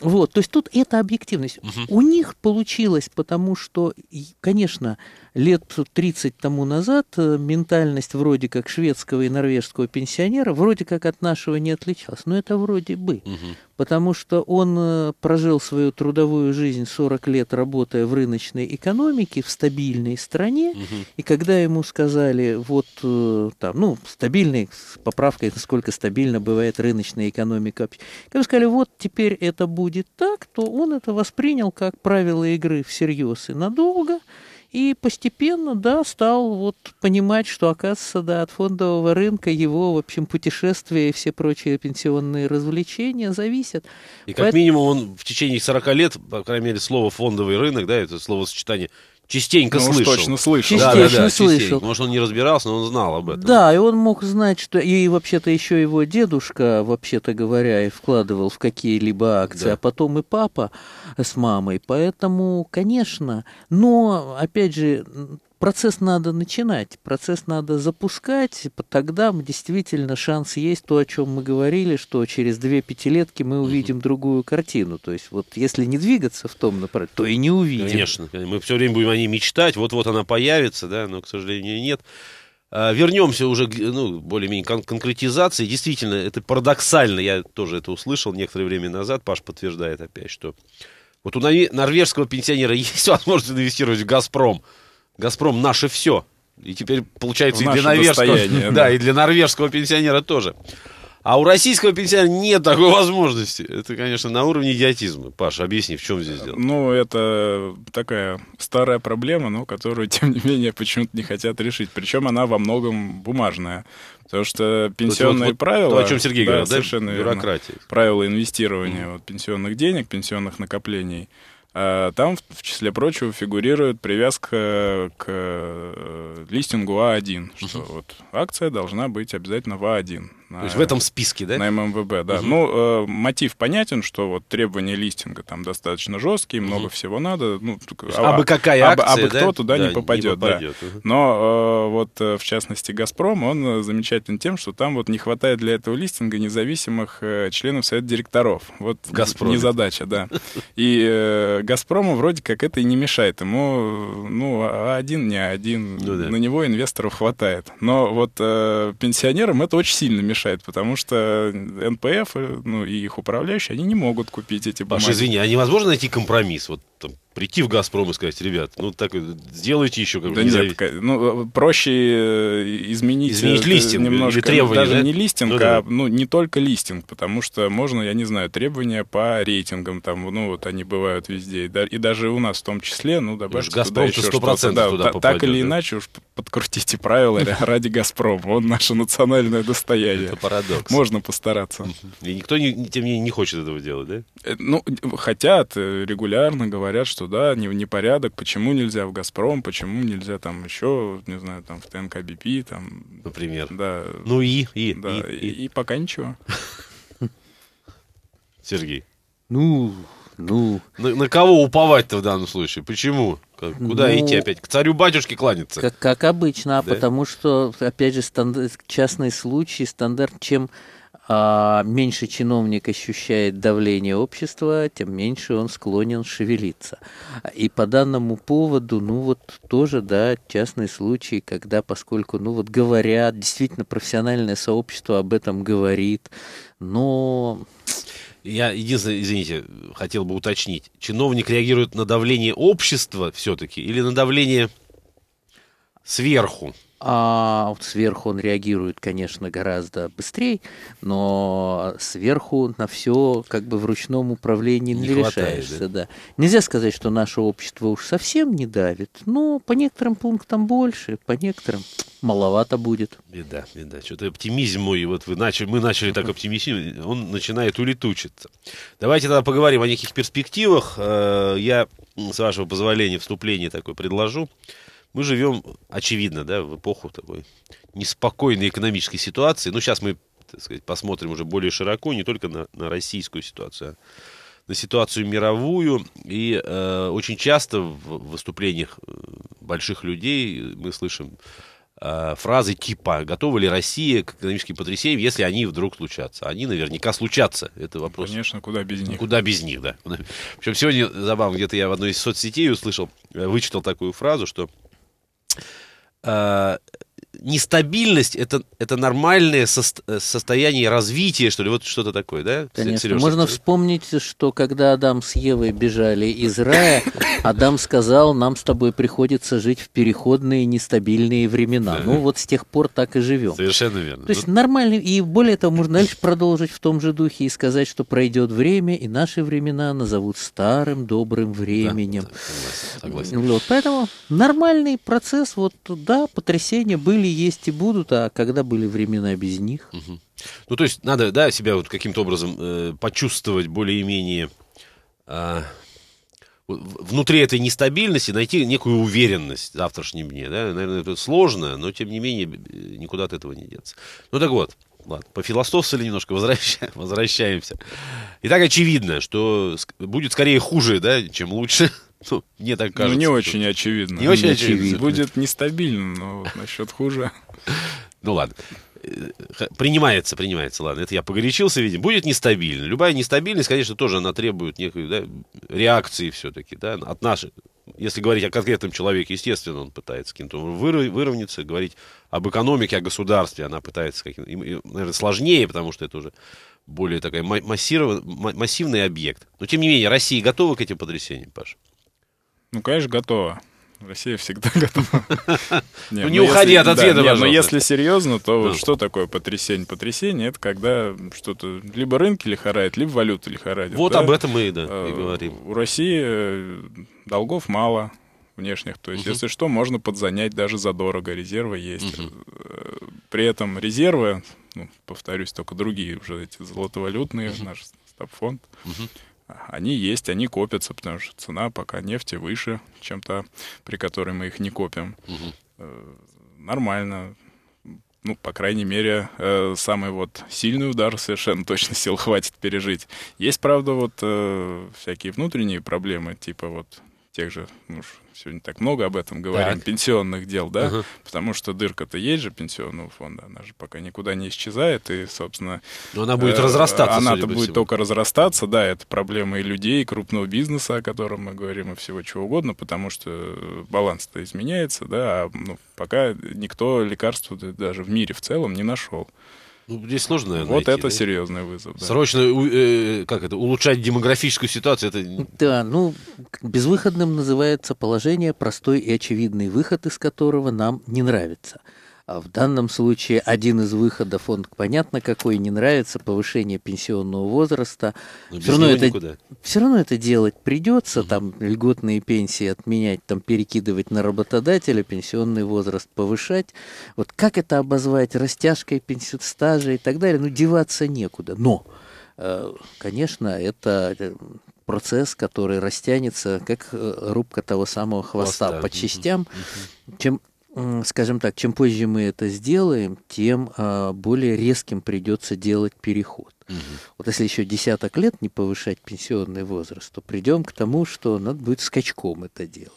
Вот, то есть тут это объективность. Uh-huh. У них получилось, потому что, конечно, лет тридцать тому назад ментальность вроде как шведского и норвежского пенсионера вроде как от нашего не отличалась. Но это вроде бы. Uh-huh. Потому что он прожил свою трудовую жизнь сорок лет, работая в рыночной экономике, в стабильной стране, угу. и когда ему сказали, вот, там, ну, стабильной, с поправкой, насколько стабильно бывает рыночная экономика, когда ему сказали, вот, теперь это будет так, то он это воспринял как правило игры всерьез и надолго, И постепенно, да, стал вот понимать, что, оказывается, да, от фондового рынка его, в общем, путешествия и все прочие пенсионные развлечения зависят. И как Поэтому... минимум он в течение сорока лет, по крайней мере, слово «фондовый рынок», да, это словосочетание, частенько ну, слышал. точно слышал. Частенько да, да, да, слышал. Частенько. Может, он не разбирался, но он знал об этом. Да, и он мог знать, что... И вообще-то еще его дедушка, вообще-то говоря, и вкладывал в какие-либо акции, да. А потом и папа с мамой. Поэтому, конечно, но, опять Опять же, процесс надо начинать, процесс надо запускать, тогда действительно шанс есть, то, о чем мы говорили, что через две пятилетки мы увидим другую картину. То есть вот если не двигаться в том направлении, то и не увидим. Конечно, мы все время будем о ней мечтать, вот-вот она появится, да, но, к сожалению, нет. Вернемся уже к ну, более-менее кон- конкретизации. Действительно, это парадоксально, я тоже это услышал некоторое время назад, Паш подтверждает опять, что... Вот у норвежского пенсионера есть возможность инвестировать в «Газпром». «Газпром» — наше все. И теперь, получается, и для, норвежского, да, и для норвежского пенсионера тоже. А у российского пенсионера нет такой возможности. Это, конечно, на уровне идиотизма. Паша, объясни, в чем здесь дело? Ну, это такая старая проблема, но которую, тем не менее, почему-то не хотят решить. Причем она во многом бумажная. Потому что пенсионные вот, правила... То, о чем Сергей да, говорил, да? Совершенно бюрократия. Верно, правила инвестирования mm. вот, пенсионных денег, пенсионных накоплений. А там, в числе прочего, фигурирует привязка к листингу А один, что uh-huh. вот акция должна быть обязательно в А один. На, то есть в этом списке, да? На ММВБ, да. Uh-huh. Ну, э, мотив понятен, что вот требования листинга там достаточно жесткие, много uh-huh. всего надо. Ну, а, а бы какая а, акция, а, а да? кто туда да, не попадет, не попадет да. Uh-huh. Но э, вот, в частности, «Газпром», он замечателен тем, что там вот не хватает для этого листинга независимых э, членов совета директоров. Вот незадача, да. И э, «Газпрому» вроде как это и не мешает. Ему, ну, один не один, ну, да. на него инвесторов хватает. Но вот э, пенсионерам это очень сильно мешает, потому что эн пэ эф, ну, и их управляющие, они не могут купить эти бумаги. Паша, извини, а невозможно найти компромисс? Вот там прийти в «Газпром» и сказать, ребят, ну так сделайте еще как-то. Да нет, ну, проще изменить, изменить листинг, немножко, требования, даже да? не листинг, ну, да. а ну, не только листинг, потому что можно, я не знаю, требования по рейтингам, там, ну вот они бывают везде, и даже у нас в том числе, ну добавьте «Газпром» еще что-то. Да, туда попадет, так или да? иначе уж подкрутите правила ради «Газпрома», он наше национальное достояние. Это парадокс. Можно постараться. И никто, тем не менее, не хочет этого делать, да? Ну, хотят, регулярно говорят, что да, непорядок, не почему нельзя в «Газпром», почему нельзя там еще, не знаю, там в тэ эн ка бэ пэ, там... Например. Да. Ну и, и, да, и, и. и, и пока ничего. Сергей. Ну, ну... На, на кого уповать-то в данном случае? Почему? Как, куда ну, идти опять? К царю-батюшке кланяться? Как, как обычно, да? Потому что, опять же, стандарт, частный случай, стандарт, чем... А меньше чиновник ощущает давление общества, тем меньше он склонен шевелиться. И по данному поводу, ну вот тоже, да, частный случай, когда, поскольку, ну вот говорят, действительно профессиональное сообщество об этом говорит, но... Я единственное, извините, хотел бы уточнить, чиновник реагирует на давление общества все-таки или на давление сверху? А сверху он реагирует, конечно, гораздо быстрее, но сверху на все как бы в ручном управлении не, не решаешься. Хватает, да? Да. Нельзя сказать, что наше общество уж совсем не давит, но по некоторым пунктам больше, по некоторым маловато будет. Беда, беда. Что-то оптимизм мой, вот вы начали, мы начали так оптимизировать, он начинает улетучиться. Давайте тогда поговорим о неких перспективах. Я, с вашего позволения, вступление такое предложу. Мы живем, очевидно, да, в эпоху такой неспокойной экономической ситуации. Ну, сейчас мы, так сказать, посмотрим уже более широко, не только на, на российскую ситуацию, а на ситуацию мировую. И э, очень часто в выступлениях больших людей мы слышим э, фразы типа «Готова ли Россия к экономическим потрясениям, если они вдруг случатся?» Они наверняка случатся. Это вопрос. Конечно, куда без них. Куда без них, да. Причем сегодня, забавно, где-то я в одной из соцсетей услышал, вычитал такую фразу, что... нестабильность это, это нормальное состо- состояние развития, что ли, вот что-то такое, да? Конечно. Сережа, можно вспомнить, что когда Адам с Евой бежали из рая, Адам сказал, нам с тобой приходится жить в переходные нестабильные времена. Да. Ну вот с тех пор так и живем. Совершенно верно. То есть нормально, и более того, можно дальше продолжить в том же духе и сказать, что пройдет время, и наши времена назовут старым добрым временем. Да, согласен, согласен. Вот, поэтому нормальный процесс, вот да, потрясения были, есть и будут, а когда были времена без них? Угу. Ну, то есть надо, да, себя вот каким-то образом э, почувствовать более-менее э, внутри этой нестабильности, найти некую уверенность в завтрашнем дне, да, наверное, это сложно, но, тем не менее, никуда от этого не деться. Ну, так вот. Ладно, пофилософствовали немножко, возвращаем, возвращаемся. Итак, очевидно, что будет скорее хуже, да, чем лучше. Ну, мне так кажется. Ну, не очень что... очевидно. Не очень не очевидно. очевидно. Будет нестабильно, но насчет хуже. Ну, ладно. Принимается, принимается, ладно, это я погорячился, видимо. Будет нестабильно. Любая нестабильность, конечно, тоже она требует некой, да, реакции все-таки, да, от нашей. Если говорить о конкретном человеке, естественно, он пытается каким-то выровняться. Говорить об экономике, о государстве, она пытается каким-то... Наверное, сложнее, потому что это уже более такой массиров... массивный объект. Но, тем не менее, Россия готова к этим потрясениям, Паша? Ну, конечно, готова. Россия всегда готова. Ну, не уходи от ответа, пожалуйста. Но если серьезно, то что такое потрясение? Потрясение — это когда что-то либо рынки лихорадят, либо валюты лихорадят. Вот об этом мы и говорим. У России долгов мало внешних. То есть, если что, можно подзанять даже задорого. Резервы есть. При этом резервы, повторюсь, только другие уже эти золотовалютные, наш стабфонд, они есть, они копятся, потому что цена пока нефти выше, чем та, при которой мы их не копим. Угу. Нормально. Ну, по крайней мере, самый вот сильный удар совершенно точно сил хватит пережить. Есть, правда, вот всякие внутренние проблемы, типа вот тех же, ну, сегодня так много об этом говорим, так. пенсионных дел, да, угу. Потому что дырка-то есть же пенсионного фонда, она же пока никуда не исчезает, и, собственно... Но она будет разрастаться, Она-то будет всего. только разрастаться, да, это проблема и людей, и крупного бизнеса, о котором мы говорим, и всего чего угодно, потому что баланс-то изменяется, да, а ну, пока никто лекарства даже в мире в целом не нашел. Ну, здесь сложно, наверное, вот найти, это да? серьезный вызов. Да. Срочно э, как это, улучшать демографическую ситуацию. Это... Да, ну, безвыходным называется положение, простой и очевидный выход, из которого нам не нравится. А в данном случае один из выходов, он понятно какой, не нравится, повышение пенсионного возраста. Все равно, это, все равно это делать придется, угу. Там льготные пенсии отменять, там перекидывать на работодателя, пенсионный возраст повышать. Вот как это обозвать, растяжкой пенсионного стажа и так далее, ну деваться некуда. Но, конечно, это... процесс, который растянется, как рубка того самого хвоста, хвоста. по частям, угу. чем... Скажем так, чем позже мы это сделаем, тем а, более резким придется делать переход. Угу. Вот если еще десяток лет не повышать пенсионный возраст, то придем к тому, что надо будет скачком это делать.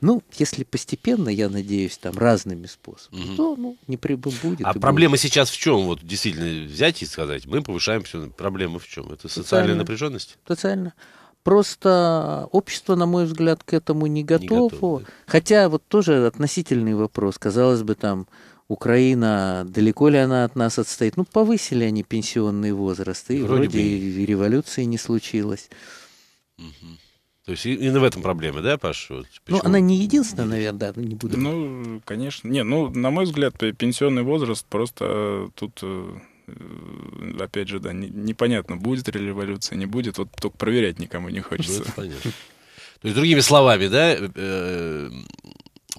Ну, если постепенно, я надеюсь, там разными способами, угу. то ну, не прибудет. А проблема будет. Сейчас в чем? Вот действительно взять и сказать, мы повышаем все. Проблема в чем? Это социальная, социальная напряженность? Социальная. Просто общество, на мой взгляд, к этому не готово. Не готово, да. Хотя вот тоже относительный вопрос. Казалось бы, там Украина, далеко ли она от нас отстоит? Ну, повысили они пенсионный возраст, и вроде, вроде и революции не случилось. Угу. То есть именно в этом проблема, да, Паш? Вот ну, она не единственная, наверное, да, не буду. Ну, конечно. Не, ну, на мой взгляд, пенсионный возраст просто тут... Опять же, да, не, непонятно, будет ли революция, не будет. Вот только проверять никому не хочется. Ну, то есть, другими словами, да, э,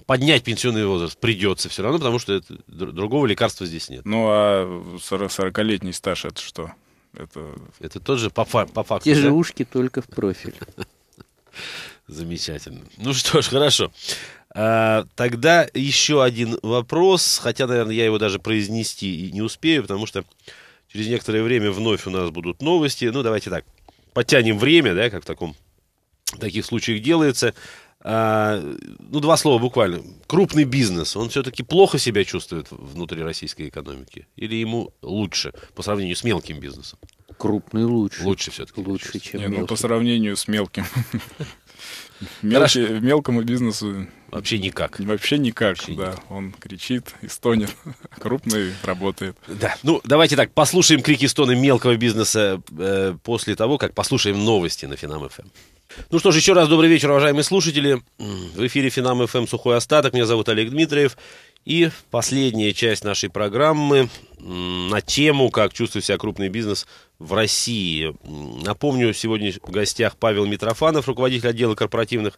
поднять пенсионный возраст придется все равно, потому что это, другого лекарства здесь нет. Ну, а сорокалетний стаж — это что? Это, это тот же по, фа- по факту. Те же да? ушки, только в профиль. Замечательно. Ну что ж, хорошо. А, тогда еще один вопрос, хотя, наверное, я его даже произнести и не успею, потому что через некоторое время вновь у нас будут новости. Ну, давайте так, подтянем время, да, как в, таком, в таких случаях делается. А, ну, два слова буквально. Крупный бизнес, он все-таки плохо себя чувствует внутри российской экономики? Или ему лучше по сравнению с мелким бизнесом? Крупный лучше. Лучше все-таки. Лучше, чем не, ну, по сравнению с мелким. Мелкий, мелкому бизнесу вообще никак. Вообще никак, вообще да. Никак. Он кричит и стонет, крупный работает. Да. Ну, давайте так, послушаем крики и стоны мелкого бизнеса э, после того, как послушаем новости на Финам ФМ. Ну что ж, еще раз добрый вечер, уважаемые слушатели. В эфире Финам ФМ «Сухой остаток». Меня зовут Олег Дмитриев. И последняя часть нашей программы на тему «Как чувствует себя крупный бизнес в России». Напомню, сегодня в гостях Павел Митрофанов, руководитель отдела корпоративных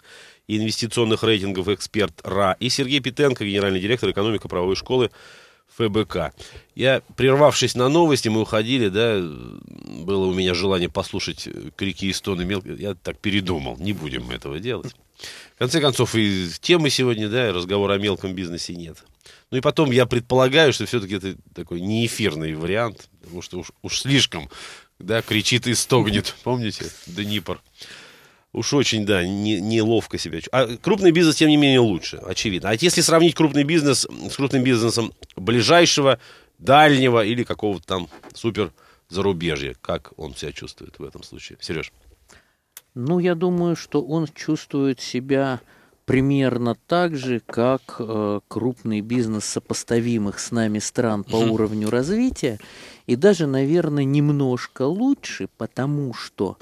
и инвестиционных рейтингов «Эксперт РА», и Сергей Пятенко, генеральный директор «Экономико-правовой школы ФБК». Я, прервавшись на новости, мы уходили, да, было у меня желание послушать крики и стоны мелкие. Я так передумал, не будем мы этого делать. В конце концов, и темы сегодня, да, и разговора о мелком бизнесе нет. Ну и потом я предполагаю, что все-таки это такой неэфирный вариант, потому что уж, уж слишком, да, кричит и стогнет, помните, Днепр. Уж очень, да, не, неловко себя чувствует. А крупный бизнес, тем не менее, лучше, очевидно. А если сравнить крупный бизнес с крупным бизнесом ближайшего, дальнего или какого-то там супер зарубежья, как он себя чувствует в этом случае? Сереж. Ну, я думаю, что он чувствует себя примерно так же, как э, крупный бизнес сопоставимых с нами стран по mm-hmm. уровню развития. И даже, наверное, немножко лучше, потому что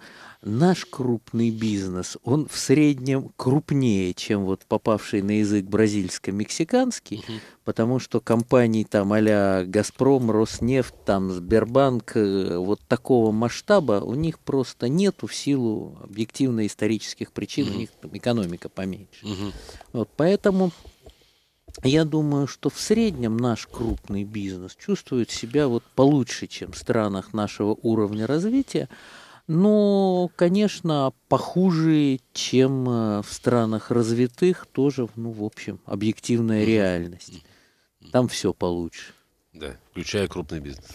наш крупный бизнес, он в среднем крупнее, чем вот попавший на язык бразильско-мексиканский, uh-huh. потому что компании там а-ля «Газпром», «Роснефть», там «Сбербанк» вот такого масштаба у них просто нету в силу объективно-исторических причин, uh-huh. у них там экономика поменьше. Uh-huh. Вот, поэтому я думаю, что в среднем наш крупный бизнес чувствует себя вот получше, чем в странах нашего уровня развития, но, конечно, похуже, чем в странах развитых, тоже, ну, в общем, объективная реальность. Там все получше. Да, включая крупный бизнес.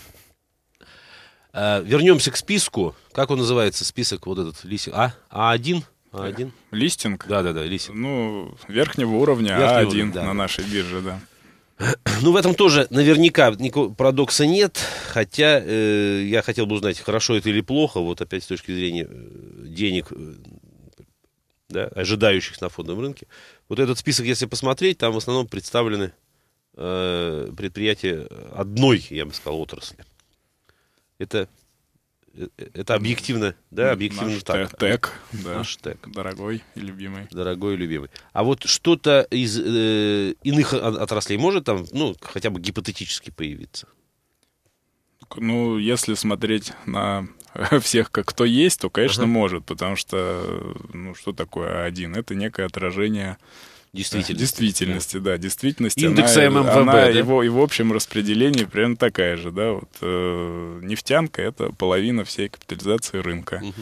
А, вернемся к списку. Как он называется, список вот этот листинг? А? А1? А1? Листинг? Да-да-да, листинг. Ну, верхнего уровня верхнего А один уровня, да, на нашей бирже, да. Ну, в этом тоже наверняка никакого парадокса нет, хотя э, я хотел бы узнать, хорошо это или плохо, вот опять с точки зрения денег, да, ожидающих на фондовом рынке. Вот этот список, если посмотреть, там в основном представлены э, предприятия одной, я бы сказал, отрасли. Это, это объективно, да, объективно наш так. Тег, да. Наш тег. Дорогой и любимый. Дорогой и любимый. А вот что-то из э, иных отраслей может там, ну, хотя бы гипотетически появиться? Ну, если смотреть на всех, как кто есть, то, конечно, ага. может, потому что, ну, что такое один? Это некое отражение действительности, действительности, да, да действительности. Индекса она, эм эм вэ бэ, она, да? его, и в общем распределении примерно такая же, да, вот э, нефтянка — это половина всей капитализации рынка, угу.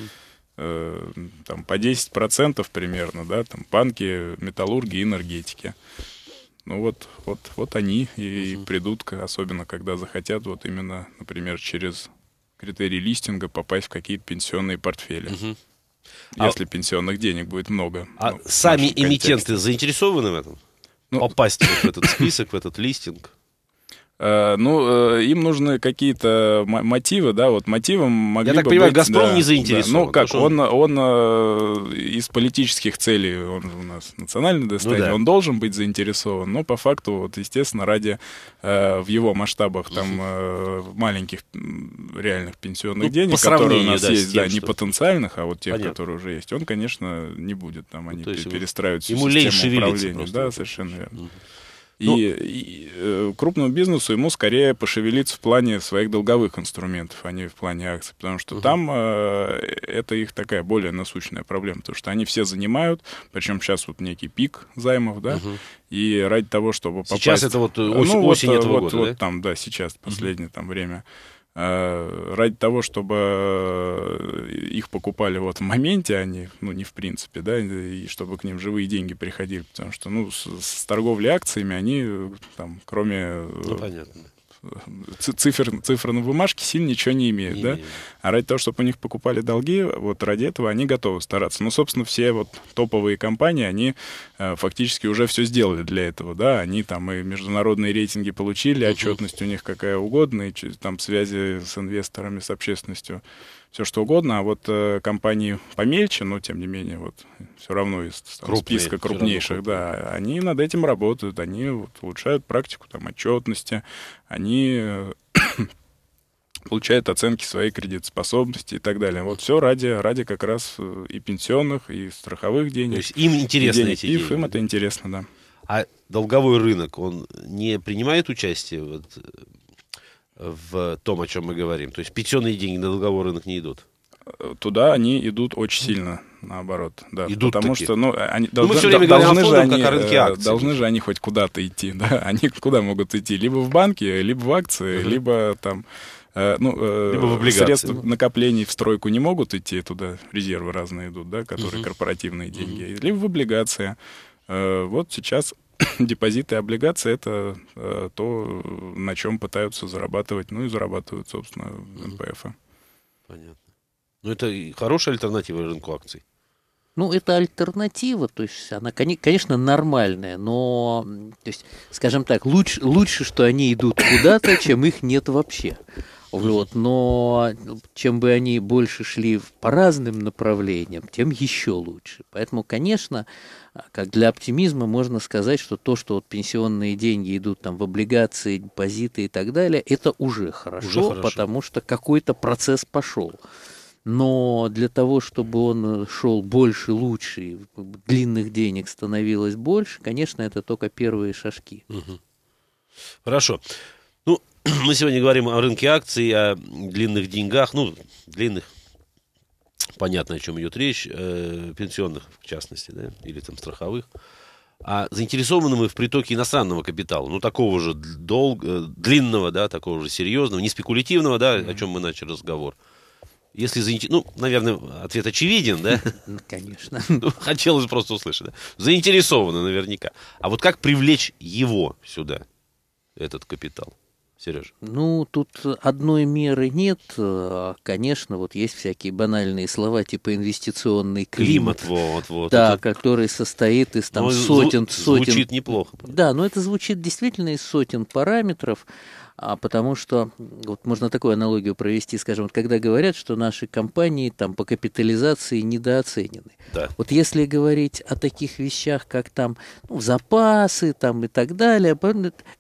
э, там по десять процентов примерно, да, там банки, металлурги, энергетики. Ну вот, вот, вот они и угу. придут, особенно когда захотят, вот именно, например, через критерий листинга попасть в какие-то пенсионные портфели. Угу. Если а, пенсионных денег будет много. А ну, сами эмитенты заинтересованы в этом? Ну, попасть в этот список, в этот листинг? Э, ну, э, им нужны какие-то мотивы, да, вот мотивом могли бы быть... Я так понимаю, быть, «Газпром» да, не заинтересован. Да, ну, как, он, он, он э, из политических целей, он у нас национальный достояние, ну, да. он должен быть заинтересован, но по факту, вот, естественно, ради э, в его масштабах там э, маленьких реальных пенсионных ну, денег, которые у нас да, есть, тем, да, не что... потенциальных, а вот тех, понятно. Которые уже есть, он, конечно, не будет там, они ну, перестраивают всю ему систему управления. Да, да, совершенно верно. Угу. И, ну, и э, крупному бизнесу ему скорее пошевелиться в плане своих долговых инструментов, а не в плане акций, потому что угу. там э, это их такая более насущная проблема, потому что они все занимают, причем сейчас вот некий пик займов, да, угу. и ради того, чтобы попасть... Сейчас это вот ось, ну, осень вот, этого вот, года, вот, да? Там, да, сейчас, последнее угу. там время... Ради того, чтобы их покупали вот в моменте, а не, ну, не в принципе, да, и чтобы к ним живые деньги приходили, потому что, ну, с, с торговлей акциями они там, кроме... Ну, понятно. цифр, цифры на бумажке сильно ничего не имеют, не да? Имеют. А ради того, чтобы у них покупали долги, вот ради этого они готовы стараться. Ну, собственно, все вот топовые компании, они э, фактически уже все сделали для этого, да? Они там и международные рейтинги получили, угу. отчетность у них какая угодно, и там связи с инвесторами, с общественностью, все что угодно. А вот э, компании помельче, но тем не менее, вот все равно из там, крупные, списка крупнейших, да, они над этим работают, они вот, улучшают практику там, отчетности, они получают оценки своей кредитоспособности и так далее. Вот все ради, ради как раз и пенсионных, и страховых денег. То есть им интересны эти деньги. Им это интересно, да. А долговой рынок, он не принимает участие вот в том, о чем мы говорим? То есть пенсионные деньги на долговой рынок не идут? Туда они идут очень сильно, наоборот. Да, идут потому такие. Что ну, они, ну, должны, мы должны, же они, акций, должны же они хоть куда-то идти. Да? Они куда могут идти? Либо в банки, либо в акции, угу. либо там... Ну, либо в облигации. Средства накоплений в стройку не могут идти, туда резервы разные идут, да, которые угу. корпоративные деньги. Угу. Либо в облигации. Вот сейчас депозиты и облигации — это то, на чем пытаются зарабатывать, ну и зарабатывают, собственно, эн пэ эф. Понятно. Ну, это хорошая альтернатива рынку акций. Ну, это альтернатива, то есть она, конечно, нормальная, но, то есть, скажем так, лучше, лучше, что они идут куда-то, чем их нет вообще. Вот, но чем бы они больше шли по разным направлениям, тем еще лучше. Поэтому, конечно, как для оптимизма можно сказать, что то, что вот пенсионные деньги идут там в облигации, депозиты и так далее, это уже хорошо, уже хорошо. Потому что какой-то процесс пошел. Но для того, чтобы он шел больше, лучше, длинных денег становилось больше, конечно, это только первые шажки. Угу. Хорошо. Ну, мы сегодня говорим о рынке акций, о длинных деньгах, ну, длинных, понятно, о чем идет речь, э, пенсионных, в частности, да, или там страховых. А заинтересованы мы в притоке иностранного капитала, ну, такого же долг, длинного, да, такого же серьезного, не спекулятивного, да, о чем мы начали разговор. Если заинтерес... Ну, наверное, ответ очевиден, да? Конечно. Ну, хотелось просто услышать. Да? Заинтересованы наверняка. А вот как привлечь его сюда, этот капитал? Сережа? Ну, тут одной меры нет. Конечно, вот есть всякие банальные слова, типа инвестиционный климат. климат вот, вот, да, вот. Который состоит из там, ну, сотен, зву- сотен... Звучит неплохо. Да, но это звучит действительно из сотен параметров. А потому что, вот можно такую аналогию провести, скажем, вот когда говорят, что наши компании там по капитализации недооценены. Да. Вот если говорить о таких вещах, как там ну, запасы там, и так далее,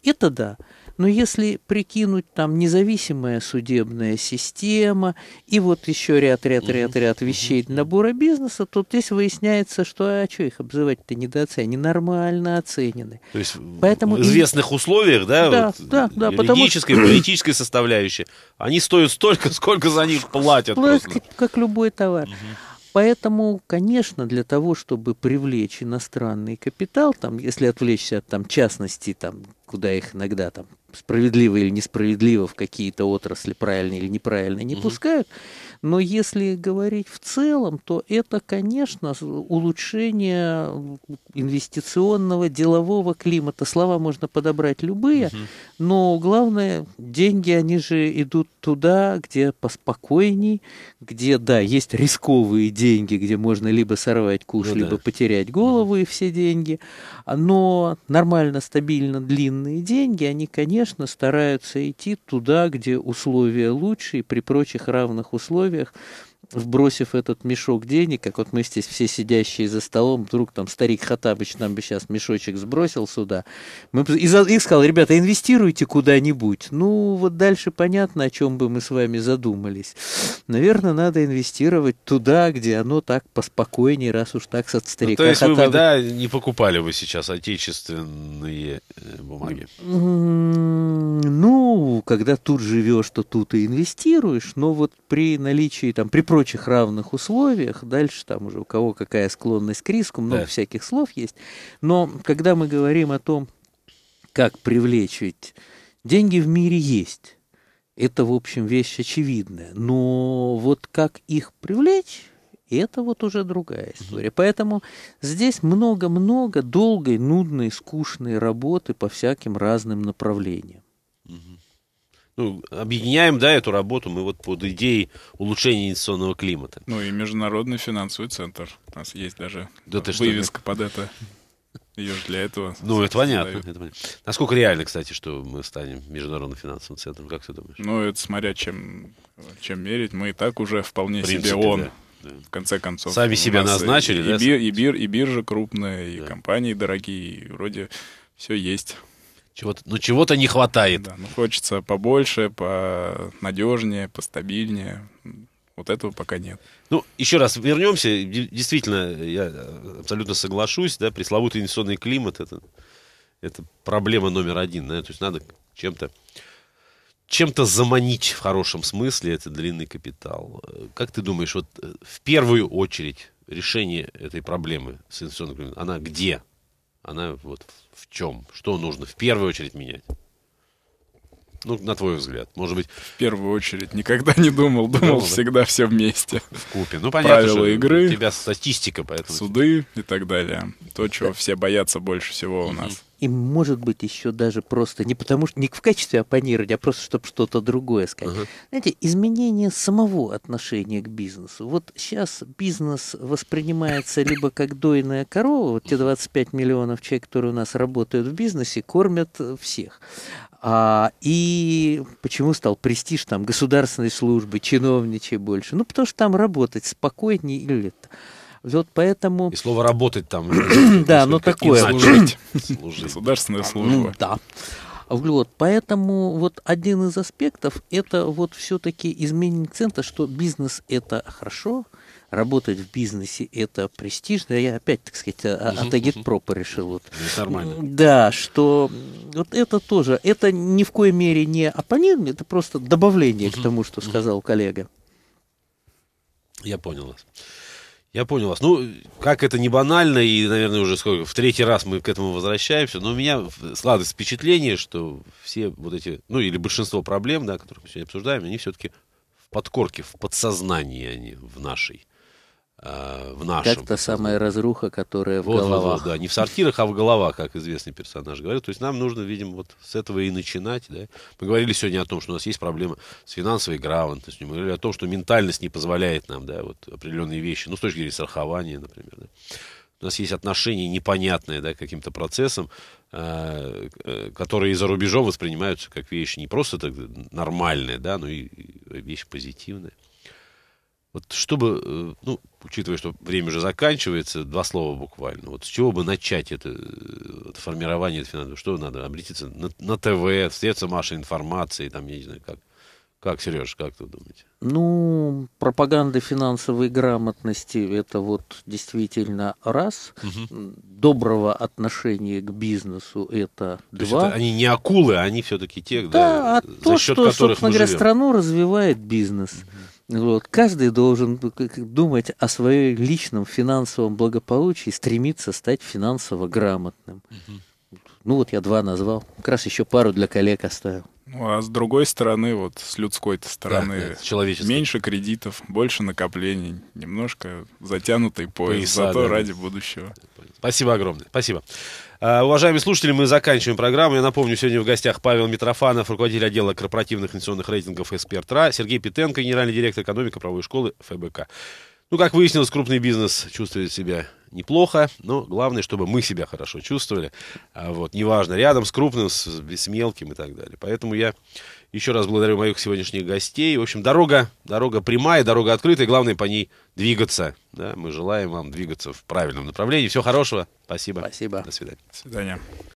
это да. Но если прикинуть там независимая судебная система и вот еще ряд-ряд-ряд-ряд вещей для набора бизнеса, то здесь выясняется, что а что их обзывать-то недооценены, они нормально оценены. То есть поэтому в известных и... условиях, да, да, вот, да, да, юридической, потому... политической составляющей, они стоят столько, сколько за них платят. Платят как, как любой товар. Угу. Поэтому, конечно, для того, чтобы привлечь иностранный капитал, там, если отвлечься от там, частности, там, куда их иногда там, справедливо или несправедливо в какие-то отрасли, правильно или неправильно, не угу. пускают, но если говорить в целом, то это, конечно, улучшение инвестиционного, делового климата. Слова можно подобрать любые, угу. но главное, деньги, они же идут туда, где поспокойней, где, да, есть рисковые деньги, где можно либо сорвать куш, ну, либо да. потерять голову угу. и все деньги, но нормально, стабильно длинные деньги, они, конечно, стараются идти туда, где условия лучше и при прочих равных условиях, вбросив этот мешок денег, как вот мы здесь все сидящие за столом, вдруг там старик Хатабыч нам бы сейчас мешочек сбросил сюда, мы, и, за, и сказал, ребята, инвестируйте куда-нибудь. Ну, вот дальше понятно, о чем бы мы с вами задумались. Наверное, надо инвестировать туда, где оно так поспокойнее, раз уж так со старика ну, то есть Хатабыч... вы бы, да, не покупали бы сейчас отечественные бумаги? Ну, когда тут живешь, то тут и инвестируешь, но вот при наличии, там, при прочих равных условиях, дальше там уже у кого какая склонность к риску, много да. всяких слов есть, но когда мы говорим о том, как привлечь, ведь деньги в мире есть, это, в общем, вещь очевидная, но вот как их привлечь, это вот уже другая история. Поэтому здесь много-много долгой, нудной, скучной работы по всяким разным направлениям. ну, объединяем, да, эту работу мы вот под идеей улучшения инвестиционного климата. Ну и Международный финансовый центр. У нас есть даже да вывеска под это. Ее же для этого... Ну, это понятно, это понятно. Насколько реально, кстати, что мы станем международным финансовым центром, как ты думаешь? Ну, это смотря чем, чем мерить. Мы и так уже вполне принципе, себе он. Да. В конце концов. Сами себя назначили, и, да? И, бир, и, бир, и биржа крупная, и да. компании дорогие, и вроде все есть. Чего-то, ну, чего-то не хватает. Да, ну, хочется побольше, понадежнее, постабильнее. Вот этого пока нет. Ну, еще раз вернемся. Действительно, я абсолютно соглашусь, да, пресловутый инвестиционный климат — это, это проблема номер один. Да, то есть надо чем-то... Чем-то заманить в хорошем смысле это длинный капитал. Как ты думаешь, вот в первую очередь решение этой проблемы с инвестиционным климатом, она где? Она вот в чем? Что нужно в первую очередь менять? Ну, на твой взгляд, может быть... В первую очередь никогда не думал. Думал, думал всегда да? все вместе. Вкупе. Ну, понятно, правила игры, у тебя статистика, поэтому... Суды и так далее. То, чего да. все боятся больше всего у нас. И, может быть, еще даже просто не потому что не в качестве оппонирования, а просто чтобы что-то другое сказать. Uh-huh. Знаете, изменение самого отношения к бизнесу. Вот сейчас бизнес воспринимается либо как дойная корова, вот те двадцать пять миллионов человек, которые у нас работают в бизнесе, кормят всех. А, и почему стал престиж там государственной службы, чиновничей больше? Ну, потому что там работать спокойнее или... Вот поэтому... И слово «работать» там... Да, но такое... Служить. Государственная служба. Да. Вот, поэтому вот один из аспектов – это вот все-таки изменение акцента, что бизнес – это хорошо, работать в бизнесе – это престижно. Я опять, так сказать, от агитпропа решил. Вот. Нормально. Да, что вот это тоже, это ни в коей мере не оппонирование, это просто добавление к тому, что сказал коллега. Я понял вас. Я понял вас. Ну, как это не банально, и, наверное, уже сколько, в третий раз мы к этому возвращаемся, но у меня складывается впечатление, что все вот эти, ну, или большинство проблем, да, которые мы сегодня обсуждаем, они все-таки в подкорке, в подсознании они, в нашей, э, в нашем. Как та самая разруха, которая вот, в головах. Вот, да, не в сортирах, а в головах, как известный персонаж говорит. То есть нам нужно, видимо, вот с этого и начинать, да. Мы говорили сегодня о том, что у нас есть проблема с финансовой грамотностью. Мы говорили о том, что ментальность не позволяет нам, да, вот определенные вещи. Ну, с точки зрения страхования, например, да. У нас есть отношение непонятное, да, к каким-то процессам, э, которые за рубежом воспринимаются как вещи не просто так нормальные, да, но и, и вещи позитивные. Вот чтобы, ну, учитывая, что время уже заканчивается, два слова буквально. Вот с чего бы начать это, это формирование финансового? Что надо? Обратиться на, на ТВ, средства массовой информации, там, я не знаю, как. Как, Сереж, как вы думаете? Ну, пропаганда финансовой грамотности – это вот действительно раз. Угу. Доброго отношения к бизнесу – это то два. Это они не акулы, они все-таки те, да, да, а то, за счет что, которых мы говоря, живем. Страну развивает бизнес. Угу. Вот. Каждый должен думать о своем личном финансовом благополучии, стремиться стать финансово грамотным. Угу. Ну, вот я два назвал. Как раз еще пару для коллег оставил. Ну, а с другой стороны, вот с людской-то стороны, да, да, меньше кредитов, больше накоплений, немножко затянутый пояс, Пояса, зато да, ради будущего. Спасибо огромное. Спасибо. Uh, уважаемые слушатели, мы заканчиваем программу. Я напомню, сегодня в гостях Павел Митрофанов, руководитель отдела корпоративных инвестиционных рейтингов «Эксперт РА», Сергей Пятенко, генеральный директор экономико-правовой школы ФБК. Ну, как выяснилось, крупный бизнес чувствует себя неплохо, но главное, чтобы мы себя хорошо чувствовали. Вот, неважно, рядом с крупным, с, с мелким и так далее. Поэтому я еще раз благодарю моих сегодняшних гостей. В общем, дорога, дорога прямая, дорога открытая. Главное, по ней двигаться. Да, мы желаем вам двигаться в правильном направлении. Всего хорошего. Спасибо. Спасибо. До свидания. До свидания.